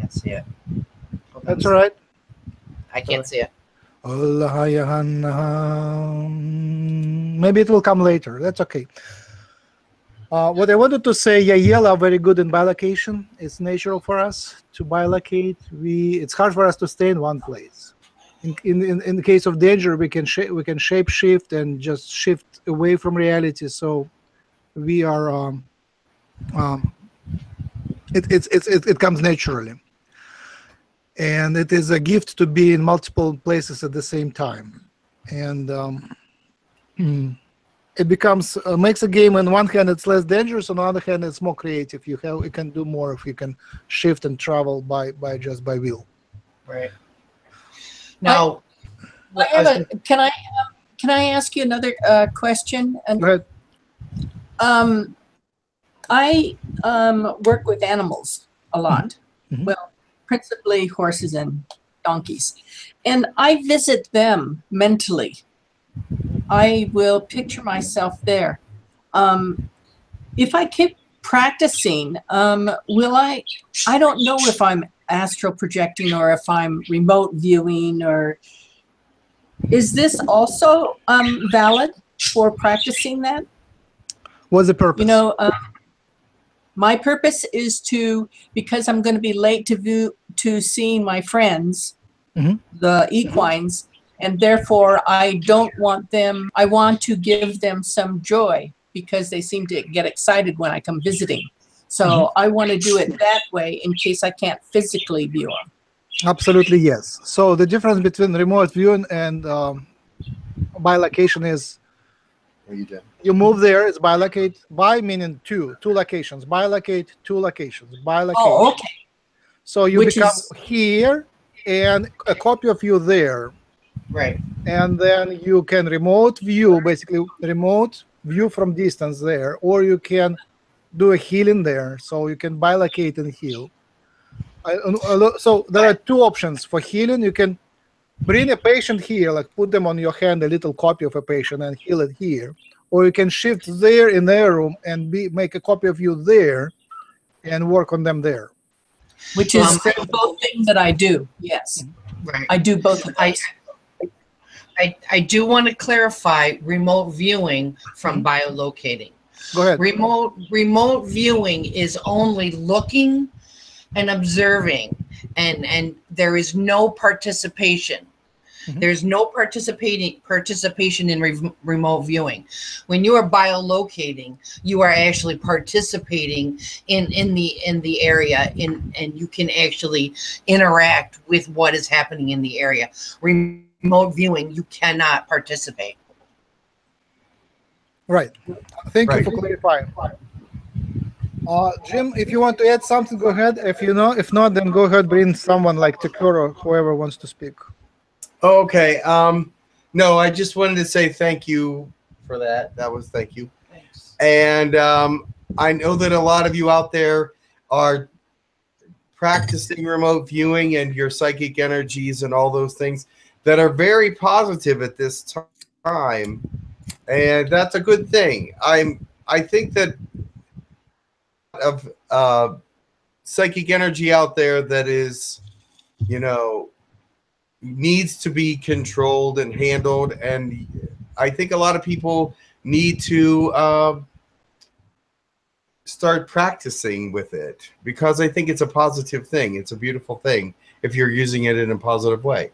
can't see it. Hold That's all right. I can't see it. Maybe it will come later. That's okay. Uh, what I wanted to say, Yahyel are very good in bilocation. It's natural for us to bilocate. We it's hard for us to stay in one place. In in in, in the case of danger, we can we can shape shift and just shift away from reality. So we are. Um, um, it it it it comes naturally, and it is a gift to be in multiple places at the same time, and. Um, mm, It becomes uh, makes a game. On one hand, it's less dangerous. On the other hand, it's more creative. You have you can do more if you can shift and travel by by just by will. Right. Now, I, I Eva, I can I uh, can I ask you another uh, question? And, go ahead. Um, I um, work with animals a lot. Mm-hmm. Well, principally horses and donkeys, and I visit them mentally. I will picture myself there. Um, if I keep practicing, um, will I, I don't know if I'm astral projecting or if I'm remote viewing or, is this also um, valid for practicing that? What's the purpose? You know, uh, my purpose is to, because I'm going to be late to view, to seeing my friends, mm-hmm. the equines, and therefore, I don't want them, I want to give them some joy because they seem to get excited when I come visiting. So mm-hmm. I want to do it that way in case I can't physically view them. Absolutely, yes. So the difference between remote viewing and um, bilocation is you, you move there, it's bilocate, bi meaning two, two locations, bilocate, two locations, bilocate. Oh, okay. So you Which become is... here and a copy of you there. Right, and then you can remote view, basically remote view from distance there, or you can do a healing there, so you can bilocate and heal. So there are two options for healing. You can bring a patient here, like put them on your hand, a little copy of a patient, and heal it here, or you can shift there in their room and be make a copy of you there and work on them there. Which is um, both things that I do, yes. Right. I do both of those. I, I do want to clarify remote viewing from biolocating. Go ahead. Remote, remote viewing is only looking and observing, and, and there is no participation. Mm-hmm. There's no participating participation in re remote viewing. When you are biolocating, you are actually participating in, in the in the area, in, and you can actually interact with what is happening in the area. Rem Remote viewing, you cannot participate. Right. Thank right. you for clarifying. Uh, Jim, if you want to add something, go ahead. If you know, if not, then go ahead. Bring someone like Thakur or whoever wants to speak. Okay. Um, no, I just wanted to say thank you for that. That was thank you. Thanks. And um, I know that a lot of you out there are practicing remote viewing and your psychic energies and all those things that are very positive at this time, and that's a good thing. I'm I think that of uh, psychic energy out there that is, you know, needs to be controlled and handled, and I think a lot of people need to uh, start practicing with it, because I think it's a positive thing. It's a beautiful thing if you're using it in a positive way.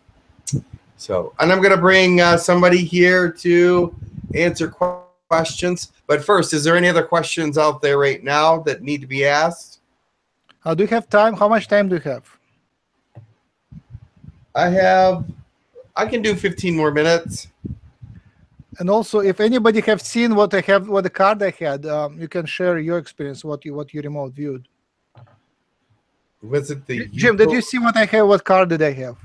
So, and I'm going to bring uh, somebody here to answer qu questions. But first, is there any other questions out there right now that need to be asked? Uh, do you have time? How much time do you have? I have, I can do fifteen more minutes. And also, if anybody have seen what I have, what the card I had, um, you can share your experience, what you, what you remote viewed. Was it the Jim? Did you see what I have? What card did I have?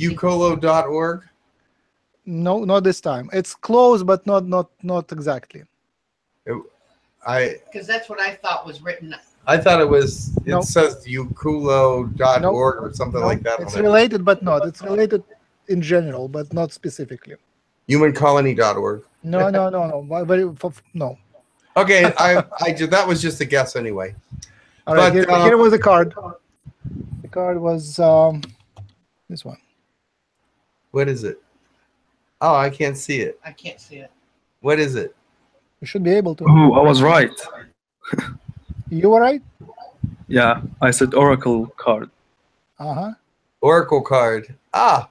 hucolo dot org. No, not this time. It's close, but not not not exactly. It, I because that's what I thought was written. I thought it was. It nope. says hucolo dot org nope. or something nope. like that. It's related, it. but not. It's related in general, but not specifically. human colony dot org. No, no, no, no. But it, for, no. Okay, I, I that was just a guess anyway. All right, but, here, uh, here was the card. The card was um, this one. What is it? Oh, I can't see it. I can't see it. What is it? You should be able to. Oh, I was right. You were right? Yeah, I said Oracle card. Uh-huh. Oracle card. Ah.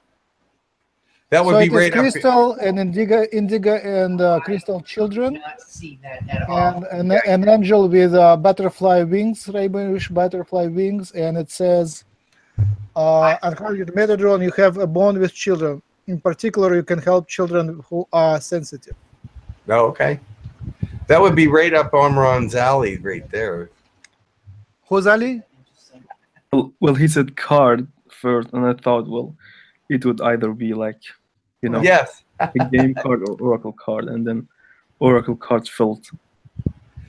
That would so be great. Crystal and indigo, indigo and uh, crystal children. I cannot see that at all. And an, an angel with uh, butterfly wings, rainbowish butterfly wings, and it says, uh, "Unhardened Metadron, you have a bond with children. In particular, you can help children who are sensitive." Oh, okay. That would be right up Omron's alley, right there. Who's alley? Well, well, he said card first, and I thought, well, it would either be like, you know, yes, a game card or oracle card, and then oracle cards felt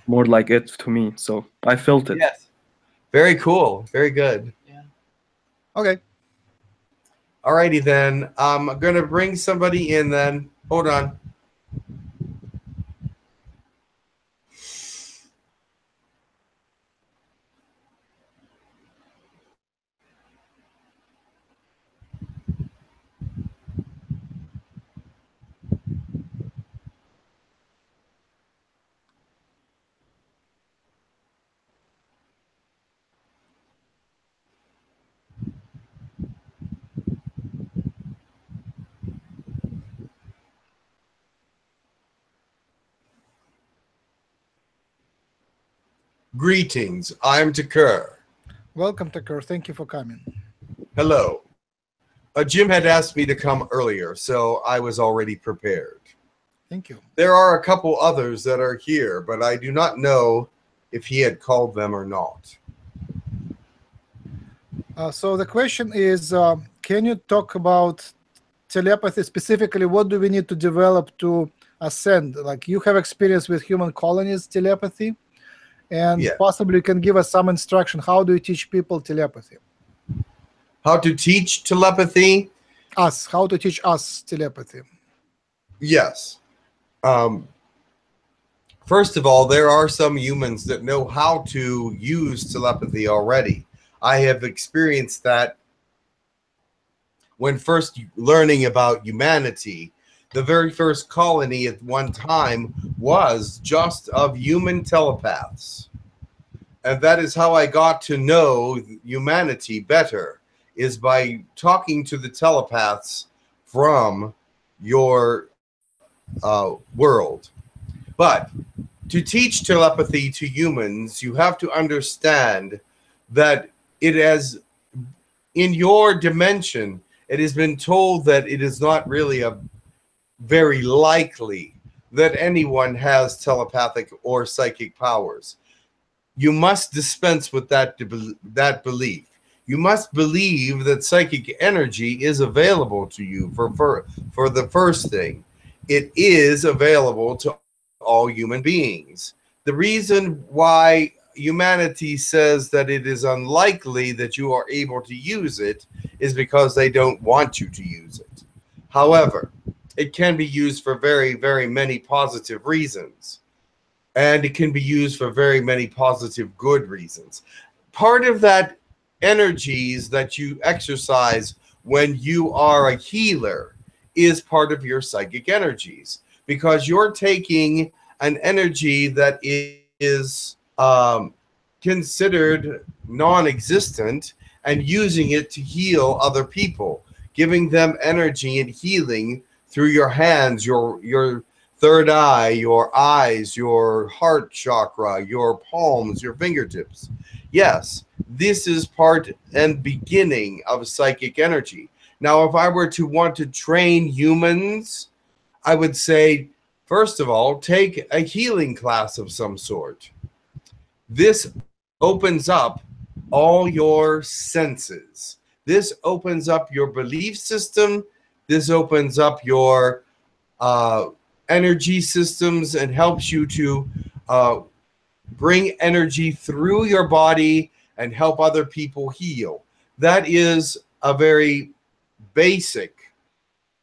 more like it to me, so I felt it. Yes, very cool, very good. Yeah. Okay. Alrighty then, um, I'm gonna bring somebody in then. Hold on. Greetings, I'm Thakur. Welcome, Thakur. Thank you for coming. Hello. Uh, Jim had asked me to come earlier, so I was already prepared. Thank you. There are a couple others that are here, but I do not know if he had called them or not. Uh, so the question is, uh, can you talk about telepathy specifically? What do we need to develop to ascend? Like, you have experience with human colonies, telepathy? And yeah. possibly you can give us some instruction. How do you teach people telepathy? How to teach telepathy? Us. How to teach us telepathy? Yes. Um, first of all, there are some humans that know how to use telepathy already. I have experienced that when first learning about humanity. The very first colony at one time was just of human telepaths. And that is how I got to know humanity better, is by talking to the telepaths from your uh, world. But to teach telepathy to humans, you have to understand that it has, in your dimension, it has been told that it is not really a very likely that anyone has telepathic or psychic powers. You must dispense with that, that belief. You must believe that psychic energy is available to you for, for, for the first thing. It is available to all human beings. The reason why humanity says that it is unlikely that you are able to use it is because they don't want you to use it. However, it can be used for very, very many positive reasons. And it can be used for very many positive good reasons. Part of that energies that you exercise when you are a healer is part of your psychic energies. Because you're taking an energy that is um, considered non-existent and using it to heal other people. Giving them energy and healing through your hands, your your third eye, your eyes, your heart chakra, your palms, your fingertips. Yes, this is part and beginning of psychic energy. Now, if I were to want to train humans, I would say, first of all, take a healing class of some sort. This opens up all your senses. This opens up your belief system. This opens up your uh, energy systems and helps you to uh, bring energy through your body and help other people heal. That is a very basic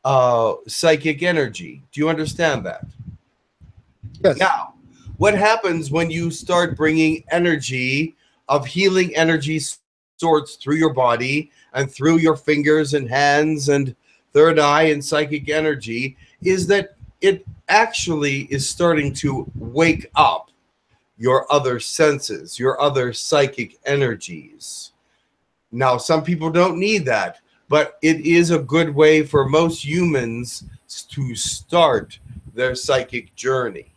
uh, psychic energy. Do you understand that? Yes. Now, what happens when you start bringing energy of healing energy sorts through your body and through your fingers and hands and third eye and psychic energy is that it actually is starting to wake up your other senses, your other psychic energies. Now, some people don't need that, but it is a good way for most humans to start their psychic journey.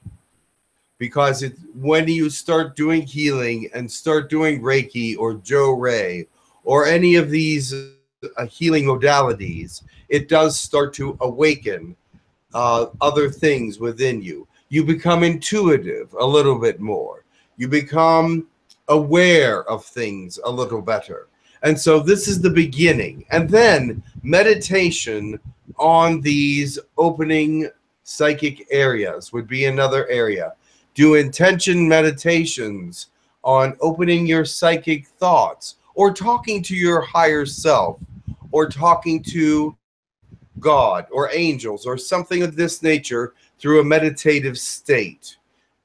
Because it, when you start doing healing and start doing Reiki or choku rei or any of these uh, healing modalities, it does start to awaken uh, other things within you. You become intuitive a little bit more. You become aware of things a little better. And so this is the beginning. And then meditation on these opening psychic areas would be another area. Do intention meditations on opening your psychic thoughts or talking to your higher self or talking to God or angels or something of this nature through a meditative state.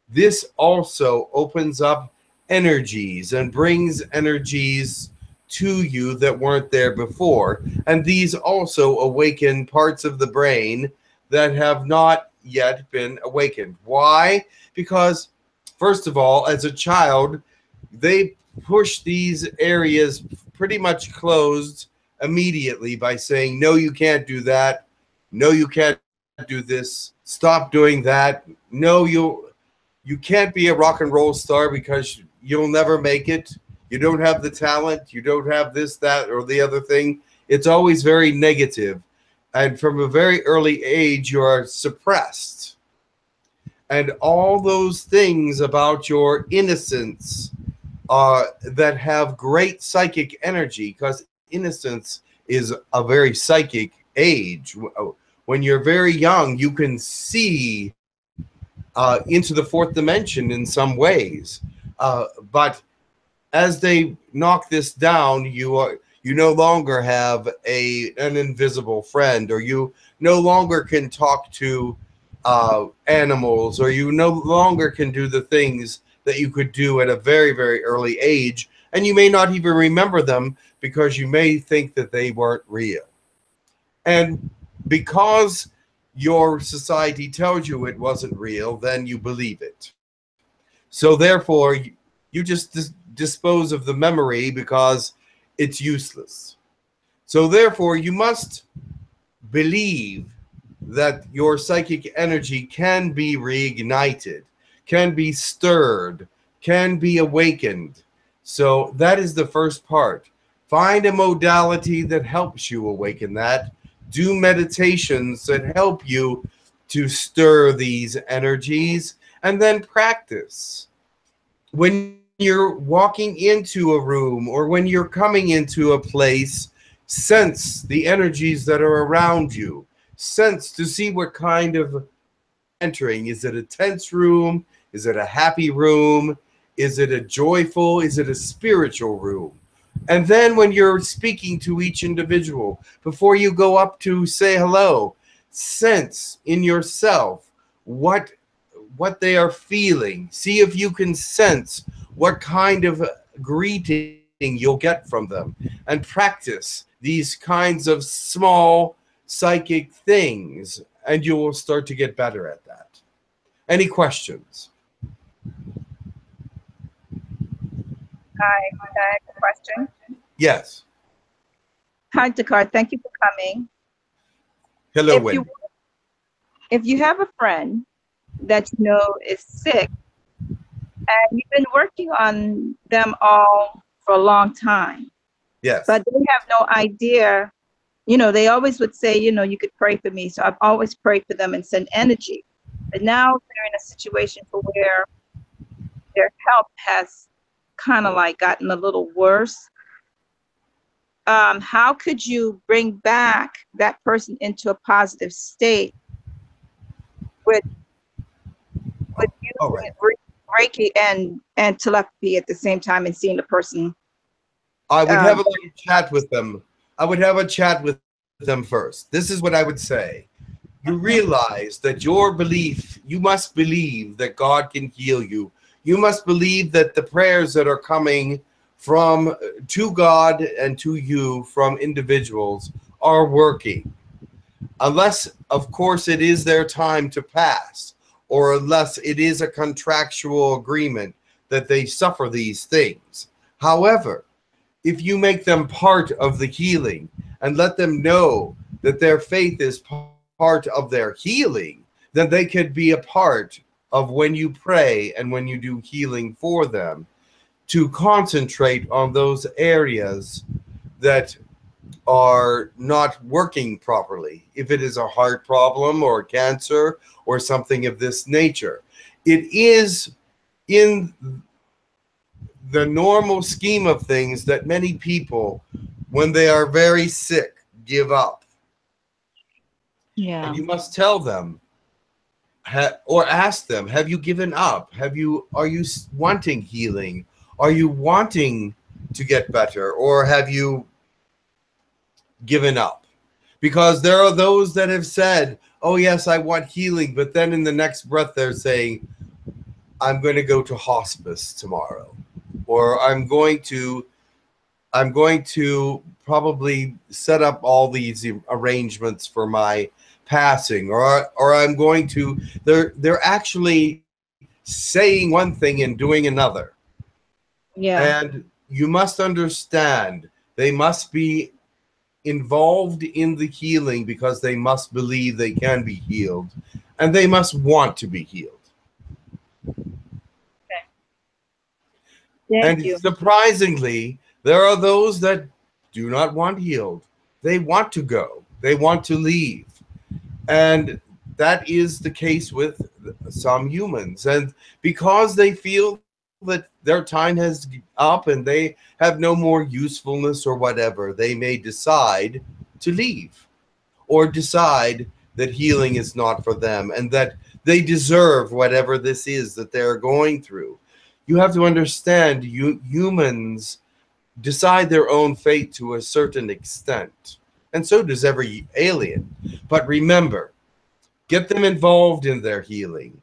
This also opens up energies and brings energies to you that weren't there before. And these also awaken parts of the brain that have not yet been awakened. Why? Because, first of all, as a child, they push these areas pretty much closed immediately by saying, no, you can't do that. No, you can't do this. Stop doing that. No, you, you can't be a rock and roll star because you'll never make it. You don't have the talent. You don't have this, that, or the other thing. It's always very negative. And from a very early age, you are suppressed. And all those things about your innocence uh, that have great psychic energy, because innocence is a very psychic age. When you're very young, you can see uh, into the fourth dimension in some ways. Uh, but as they knock this down, you are... You no longer have a an invisible friend, or you no longer can talk to uh, animals, or you no longer can do the things that you could do at a very, very early age, and you may not even remember them because you may think that they weren't real. And because your society tells you it wasn't real, then you believe it. So therefore, you just dis- dispose of the memory because it's useless. So therefore, you must believe that your psychic energy can be reignited, can be stirred, can be awakened. So that is the first part. Find a modality that helps you awaken that. Do meditations that help you to stir these energies, and then practice. When you're walking into a room or when you're coming into a place, sense the energies that are around you. Sense to see what kind of entering. Is it a tense room? Is it a happy room? Is it a joyful? Is it a spiritual room? And then when you're speaking to each individual, before you go up to say hello, sense in yourself what what they are feeling. See if you can sense what kind of greeting you'll get from them, and practice these kinds of small psychic things, and you will start to get better at that. Any questions? Hi, I have a question. Yes. Hi, Thakur, thank you for coming. Hello, Wendy. If you have a friend that you know is sick, and you've been working on them all for a long time. Yes. But they have no idea. You know, they always would say, you know, you could pray for me. So I've always prayed for them and sent energy. But now they're in a situation for where their health has kind of like gotten a little worse. Um, how could you bring back that person into a positive state with, with you? All right. Reiki and, and telepathy at the same time and seeing the person? I would um, have a little chat with them. I would have a chat with them first. This is what I would say. you realize that your belief, you must believe that God can heal you. You must believe that the prayers that are coming from to God and to you from individuals are working. Unless, of course, it is their time to pass, or unless it is a contractual agreement that they suffer these things. However, if you make them part of the healing and let them know that their faith is part of their healing, then they could be a part of when you pray and when you do healing for them, to concentrate on those areas that are not working properly. If it is a heart problem or cancer or something of this nature, it is in the normal scheme of things that many people, when they are very sick, give up. Yeah. And you must tell them ha- or ask them, have you given up? Have you, are you wanting healing? Are you wanting to get better, or have you given up? Because there are those that have said, oh yes, I want healing, but then in the next breath they're saying, I'm going to go to hospice tomorrow, or I'm going to I'm going to probably set up all these arrangements for my passing, or or I'm going to they're they're actually saying one thing and doing another. Yeah. And you must understand, they must be involved in the healing because they must believe they can be healed, and they must want to be healed. Okay. Thank and you. Surprisingly, there are those that do not want healed. They want to go. They want to leave. And that is the case with some humans. And because they feel that their time has up and they have no more usefulness or whatever, they may decide to leave, or decide that healing is not for them and that they deserve whatever this is that they're going through. You have to understand, you humans decide their own fate to a certain extent, and so does every alien. But remember, get them involved in their healing.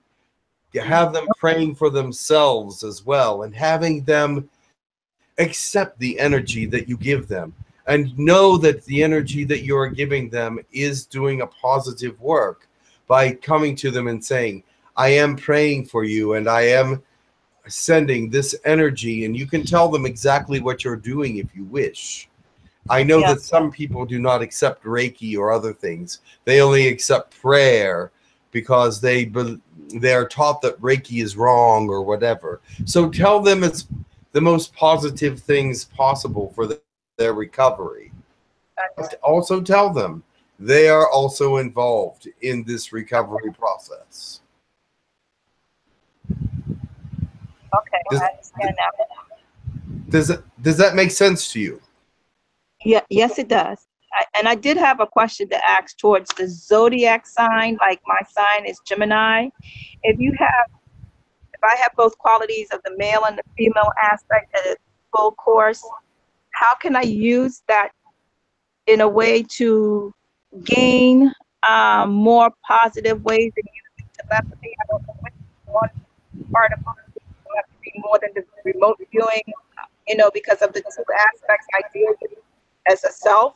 You have them praying for themselves as well, and having them accept the energy that you give them, and know that the energy that you are giving them is doing a positive work by coming to them and saying, I am praying for you and I am sending this energy. And you can tell them exactly what you're doing if you wish. I know yeah. that some people do not accept Reiki or other things. They only accept prayer, because they be, they are taught that Reiki is wrong or whatever. So tell them it's the most positive things possible for the, their recovery. But also tell them they are also involved in this recovery process. Okay, does, I understand that. Does, does that make sense to you? Yeah, yes, it does. I, and I did have a question to ask towards the zodiac sign. Like my sign is Gemini. If you have, if I have both qualities of the male and the female aspect at a full course, how can I use that in a way to gain um, more positive ways of using telepathy? I don't know which one part of it will have to be more than the remote viewing, you know, because of the two aspects I deal with as a self.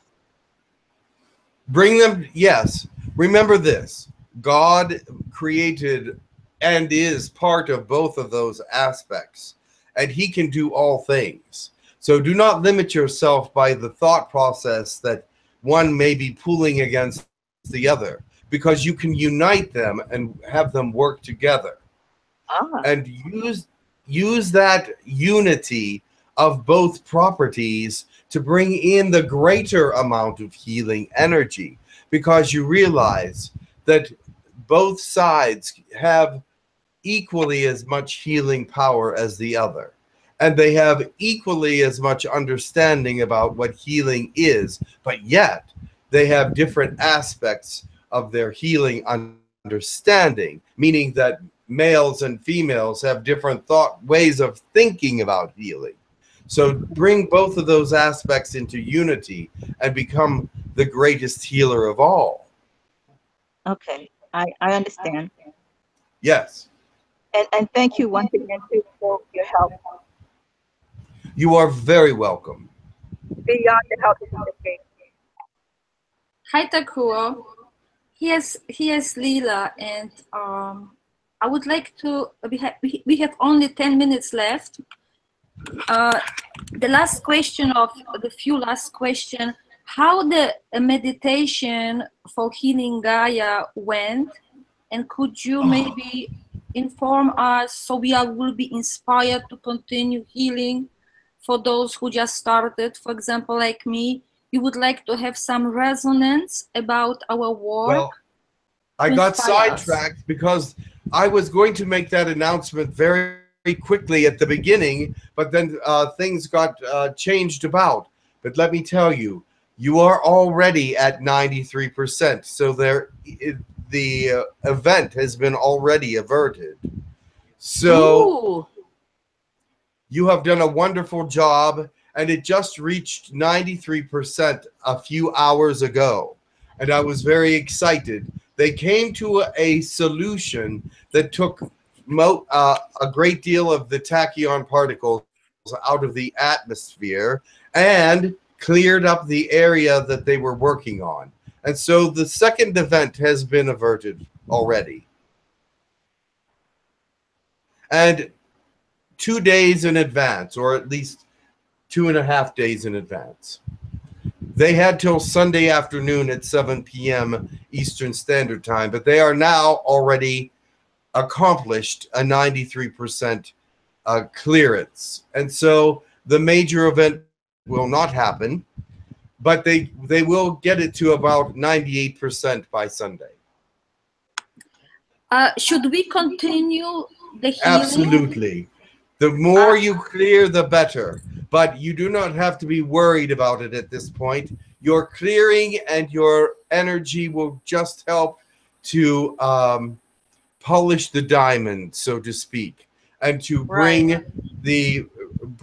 Bring them, yes. Remember this, God created and is part of both of those aspects, and he can do all things. So do not limit yourself by the thought process that one may be pulling against the other, because you can unite them and have them work together. Ah. And use, use that unity of both properties to bring in the greater amount of healing energy, because you realize that both sides have equally as much healing power as the other, and they have equally as much understanding about what healing is, but yet they have different aspects of their healing understanding, meaning that males and females have different thought ways of thinking about healing. So bring both of those aspects into unity and become the greatest healer of all. Okay, I, I understand. Yes. And, and thank you once again for your help. You are very welcome. Beyond the help is not okay. Hi, Thakur. Here's, here's Leela, and um, I would like to, we have, we have only ten minutes left. Uh, the last question of the few last question, how the meditation for healing Gaia went, and could you maybe inform us so we are, will be inspired to continue healing for those who just started, for example, like me? You would like to have some resonance about our work? Well, I got sidetracked because I was going to make that announcement very quickly at the beginning, but then uh, things got uh, changed about. But let me tell you, you are already at ninety-three percent. So there, it, the uh, event has been already averted. So Ooh. You have done a wonderful job. And it just reached ninety-three percent a few hours ago. And I was very excited. They came to a, a solution that took mo uh, a great deal of the tachyon particles out of the atmosphere and cleared up the area that they were working on. And so the second event has been averted already. And two days in advance, or at least two and a half days in advance. They had till Sunday afternoon at seven p m Eastern Standard Time, but they are now already accomplished a ninety-three percent uh, clearance. And so the major event will not happen, but they, they will get it to about ninety-eight percent by Sunday. Uh, should we continue the healing? Absolutely. The more you clear, the better. But you do not have to be worried about it at this point. Your clearing and your energy will just help to um, polish the diamond, so to speak, and to bring right. the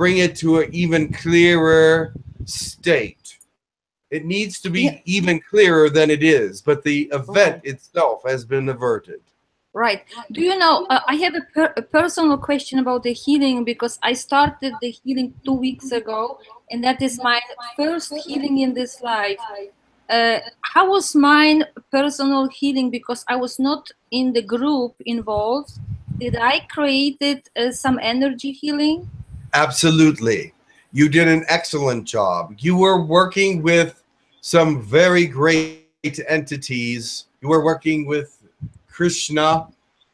bring it to an even clearer state. It needs to be yeah. even clearer than it is, but the event okay. itself has been averted. Right. Do you know, uh, I have a, per a personal question about the healing, because I started the healing two weeks ago, and that is my first healing in this life. Uh, how was mine personal healing? Because I was not in the group involved. Did I created uh, some energy healing? Absolutely. You did an excellent job. You were working with some very great entities. You were working with Krishna,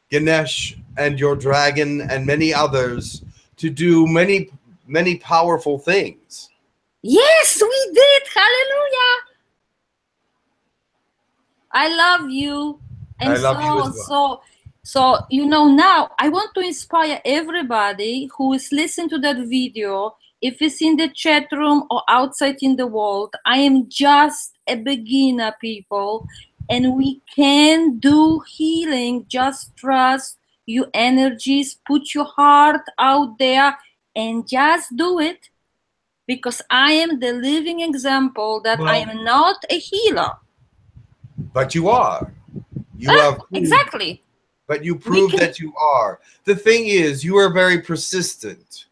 Ganesh, and your dragon, and many others to do many, many powerful things. Yes, we did. Hallelujah. I love you. And I love so, you as well. so, so, you know, now I want to inspire everybody who is listening to that video, if it's in the chat room or outside in the world. I am just a beginner, people. And we can do healing. Just trust your energies, put your heart out there, and just do it. Because I am the living example that well, I am not a healer. But you are. You oh, have proved, exactly. But you prove that you are. The thing is, you are very persistent.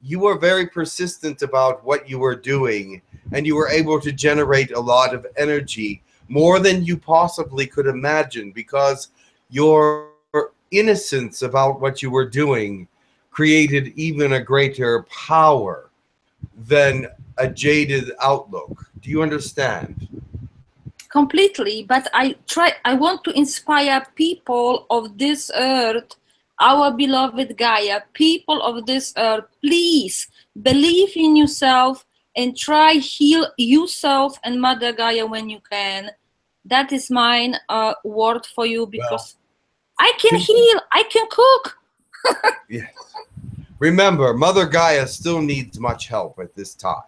You are very persistent about what you are doing, and you were able to generate a lot of energy. More than you possibly could imagine, because your innocence about what you were doing created even a greater power than a jaded outlook. Do you understand? Completely, but I try. I want to inspire people of this earth, our beloved Gaia, people of this earth, please believe in yourself and try heal yourself and Mother Gaia when you can. That is mine uh, word for you, because well, I can heal, I can cook. Yes. Remember, Mother Gaia still needs much help at this time.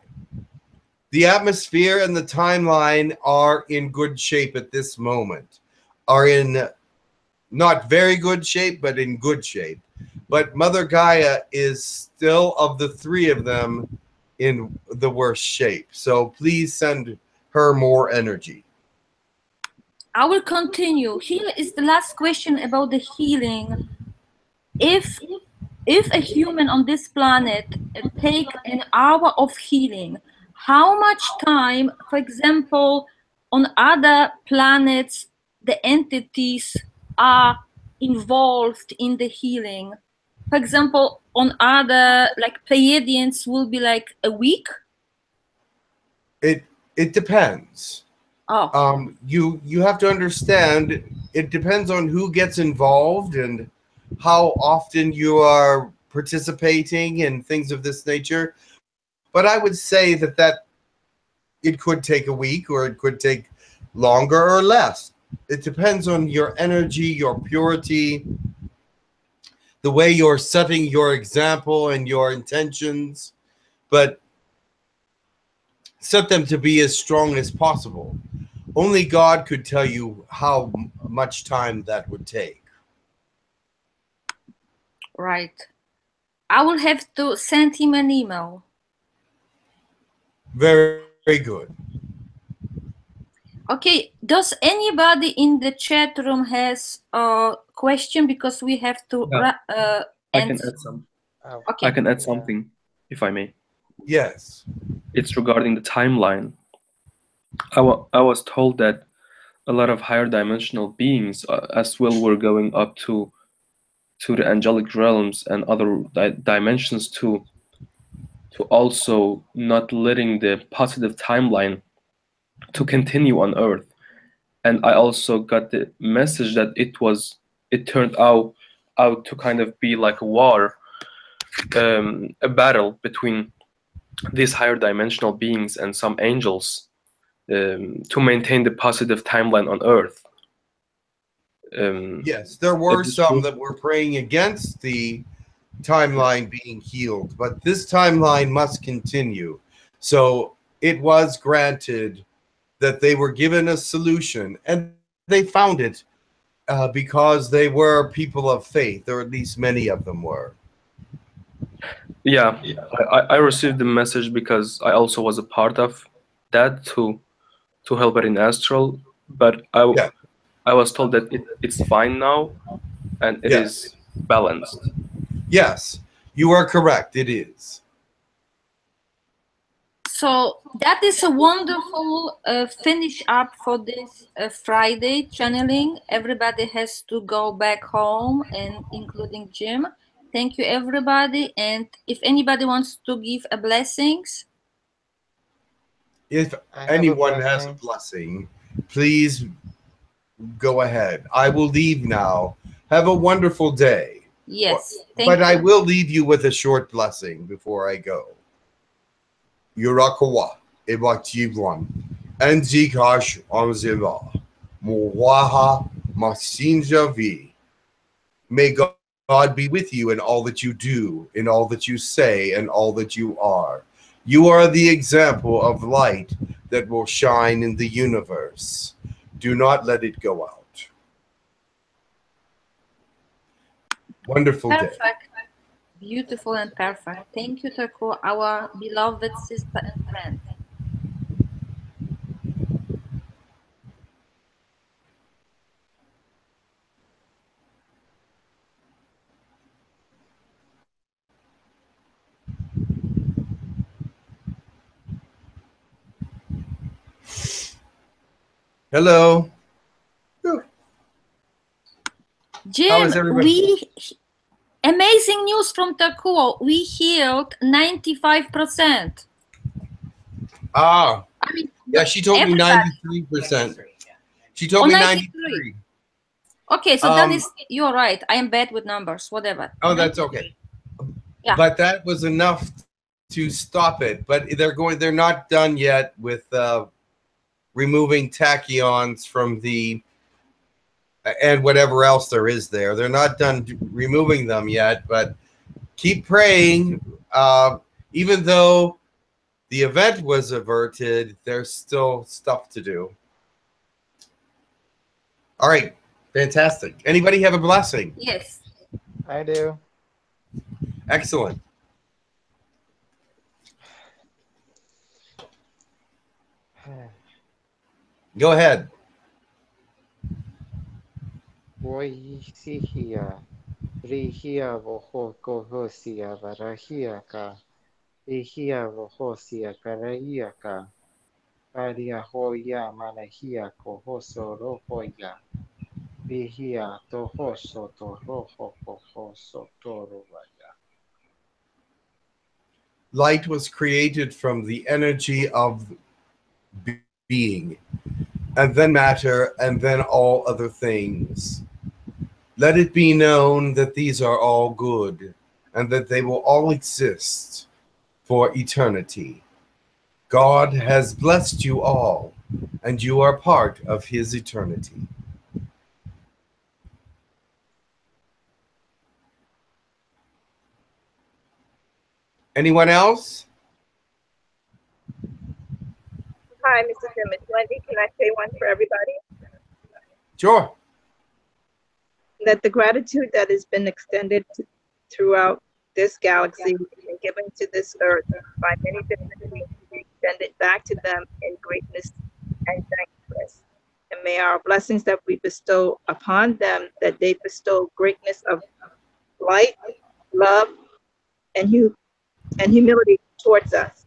The atmosphere and the timeline are in good shape at this moment, are in not very good shape, but in good shape. But Mother Gaia is still, of the three of them, in the worst shape. So please send her more energy. I will continue. Here is the last question about the healing. If if a human on this planet take an hour of healing, how much time, for example, on other planets, the entities are involved in the healing? For example, on other, like Pleiadians will be like a week? It it depends. Oh. Um, you you have to understand, it depends on who gets involved and how often you are participating and things of this nature. But I would say that that it could take a week, or it could take longer or less. It depends on your energy, your purity, the way you're setting your example and your intentions. But set them to be as strong as possible. Only God could tell you how much time that would take. Right. I will have to send him an email. Very, very good. Okay. Does anybody in the chat room has a question? Because we have to. Yeah. Uh, I can add some. Oh. Okay. I can add something, if I may. Yes. It's regarding the timeline. I, wa I was told that a lot of higher dimensional beings uh, as well were going up to to the angelic realms and other di dimensions to to also not letting the positive timeline to continue on Earth. And I also got the message that it was it turned out out to kind of be like a war, um, a battle between these higher dimensional beings and some angels um, to maintain the positive timeline on Earth. Um, yes, there were some that were praying against the timeline being healed, but this timeline must continue. So it was granted that they were given a solution, and they found it uh, because they were people of faith, or at least many of them were. Yeah, I, I received the message because I also was a part of that to to help out in astral, but I, yeah. I was told that it, it's fine now and it yes. is balanced. Yes, you are correct, it is. So that is a wonderful uh, finish up for this uh, Friday channeling. Everybody has to go back home, and including Jim. Thank you, everybody. And if anybody wants to give a blessings. If anyone has a blessing, please go ahead. I will leave now. Have a wonderful day. Yes. But I will leave you with a short blessing before I go. Yurakawa, Ebaktivwan, Nzikash Anzeva, Mwaha Masinjavi. May God. God be with you in all that you do, in all that you say, and all that you are. You are the example of light that will shine in the universe. Do not let it go out. Wonderful perfect. Day. Beautiful and perfect. Thank you, Thakur, our beloved sister and friend. Hello. Jim, we amazing news from Thakur. We healed ninety-five percent. Ah. I mean, yeah, she told everybody. me ninety-three percent. She told oh, me ninety-three. Okay, so um, that is you're right. I am bad with numbers, whatever. Oh, that's okay. Yeah. But that was enough to stop it, but they're going they're not done yet with uh removing tachyons from the, and whatever else there is there. They're not done removing them yet, but keep praying. Uh, even though the event was averted, there's still stuff to do. All right, fantastic. Anybody have a blessing? Yes. I do. Excellent. Go ahead. Voisihia, Rihia voho kohosia varahiaka, Rihia vohosia karaiaka, Pariahoya manahia kohoso rohoya, Rihia tohoso toroho kohoso torovaya. Light was created from the energy of being, and then matter, and then all other things. Let it be known that these are all good, and that they will all exist for eternity. God has blessed you all, and you are part of his eternity. Anyone else? Hi, Mister Kim, it's Wendy. Can I say one for everybody? Sure. That the gratitude that has been extended throughout this galaxy and given to this earth by many different beings be extended back to them in greatness and thankfulness. And may our blessings that we bestow upon them, that they bestow greatness of light, love, and, hum and humility towards us.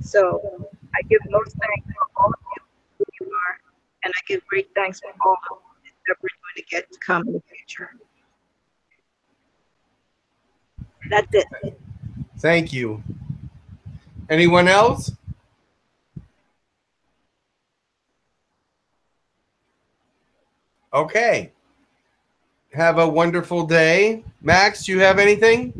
So I give most thanks for all of you who you are, and I give great thanks for all of you that we're going to get to come in the future. That's it. Thank you. Anyone else? Okay. Have a wonderful day. Max, do you have anything?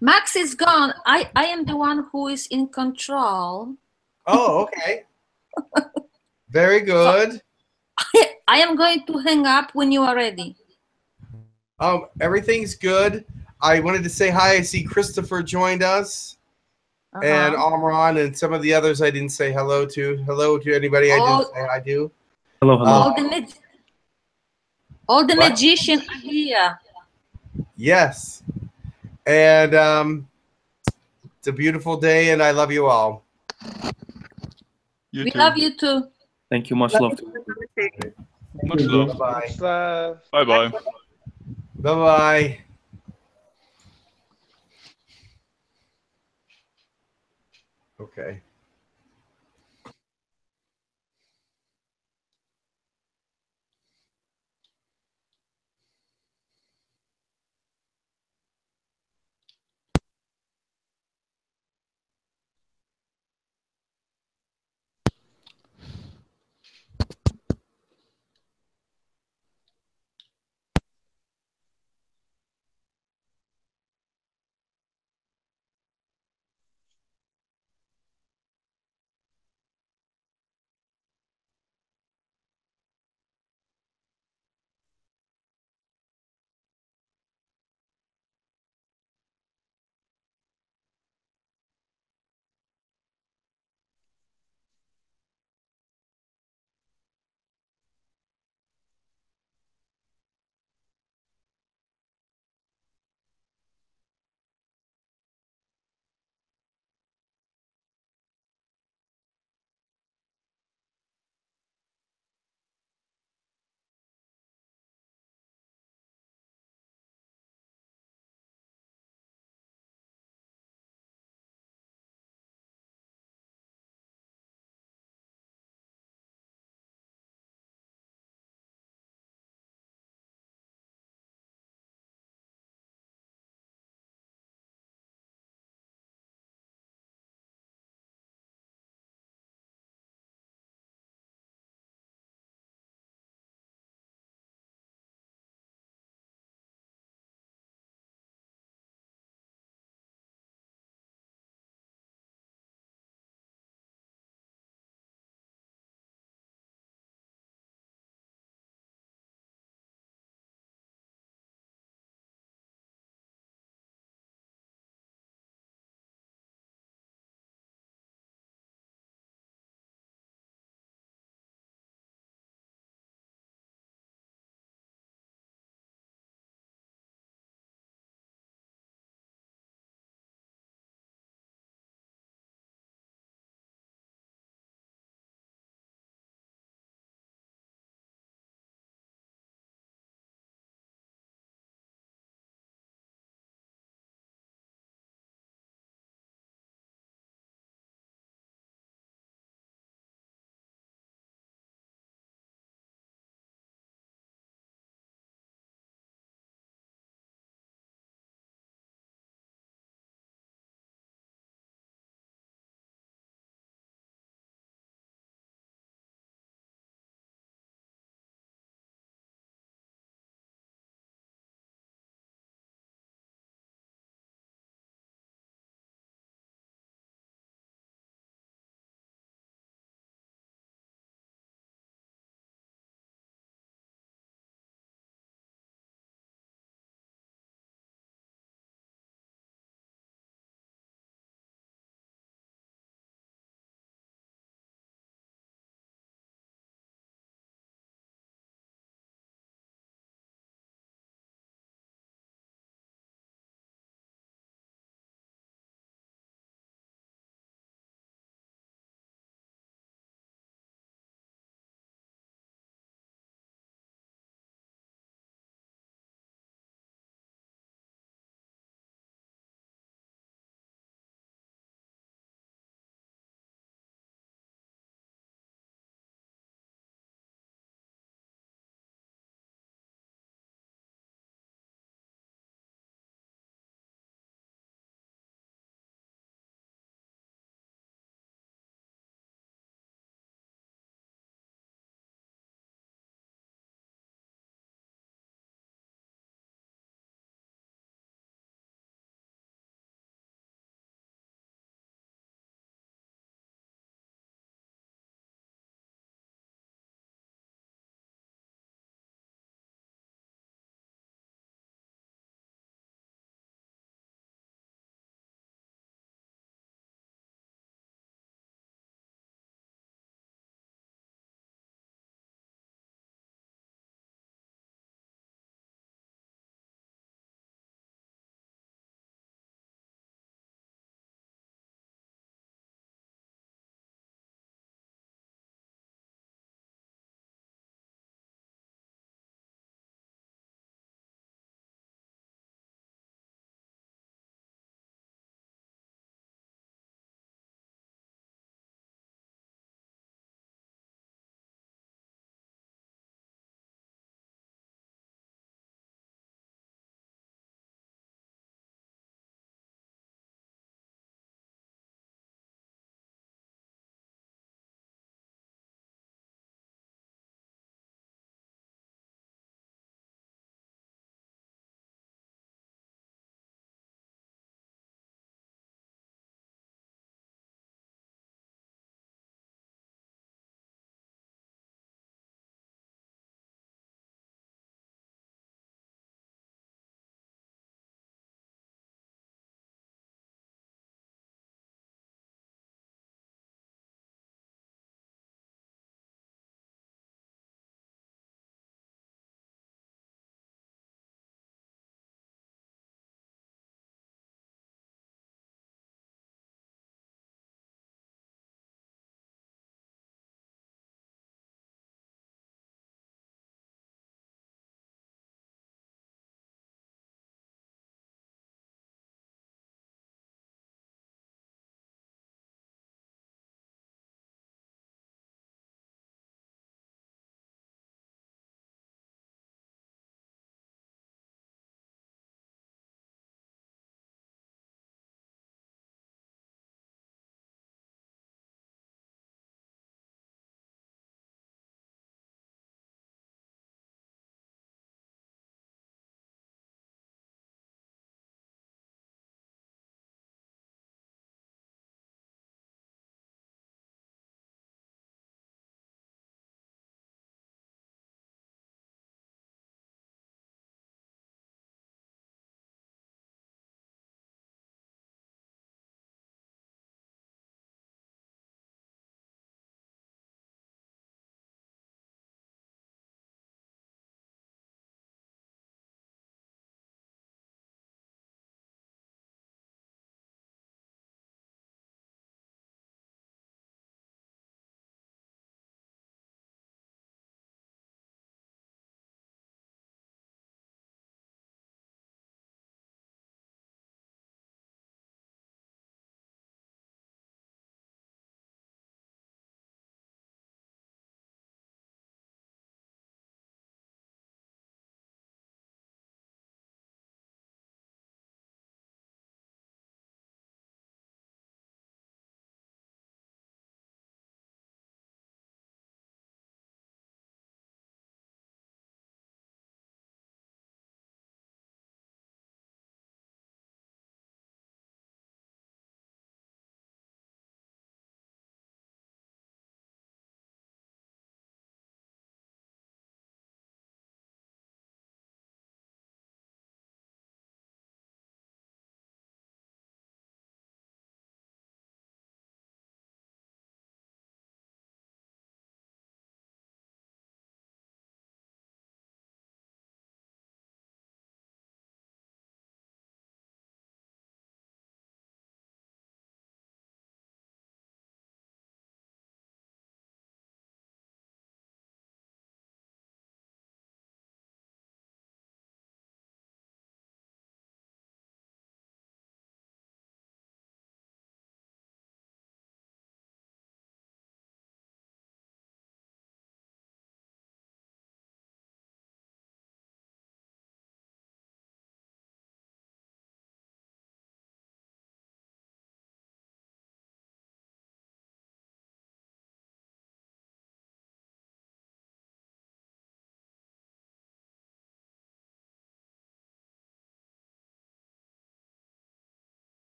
Max is gone. I, I am the one who is in control. Oh, okay. Very good. So I, I am going to hang up when you are ready. Um, everything's good. I wanted to say hi. I see Christopher joined us, uh -huh. and Amran and some of the others I didn't say hello to. Hello to anybody all, I didn't say I do. Hello, hello. All the, all the magicians are here. Yes. And um, it's a beautiful day, and I love you all. You we too. Love you too. Thank you. Much love. Much love. Bye bye. Bye bye. Bye bye. Okay.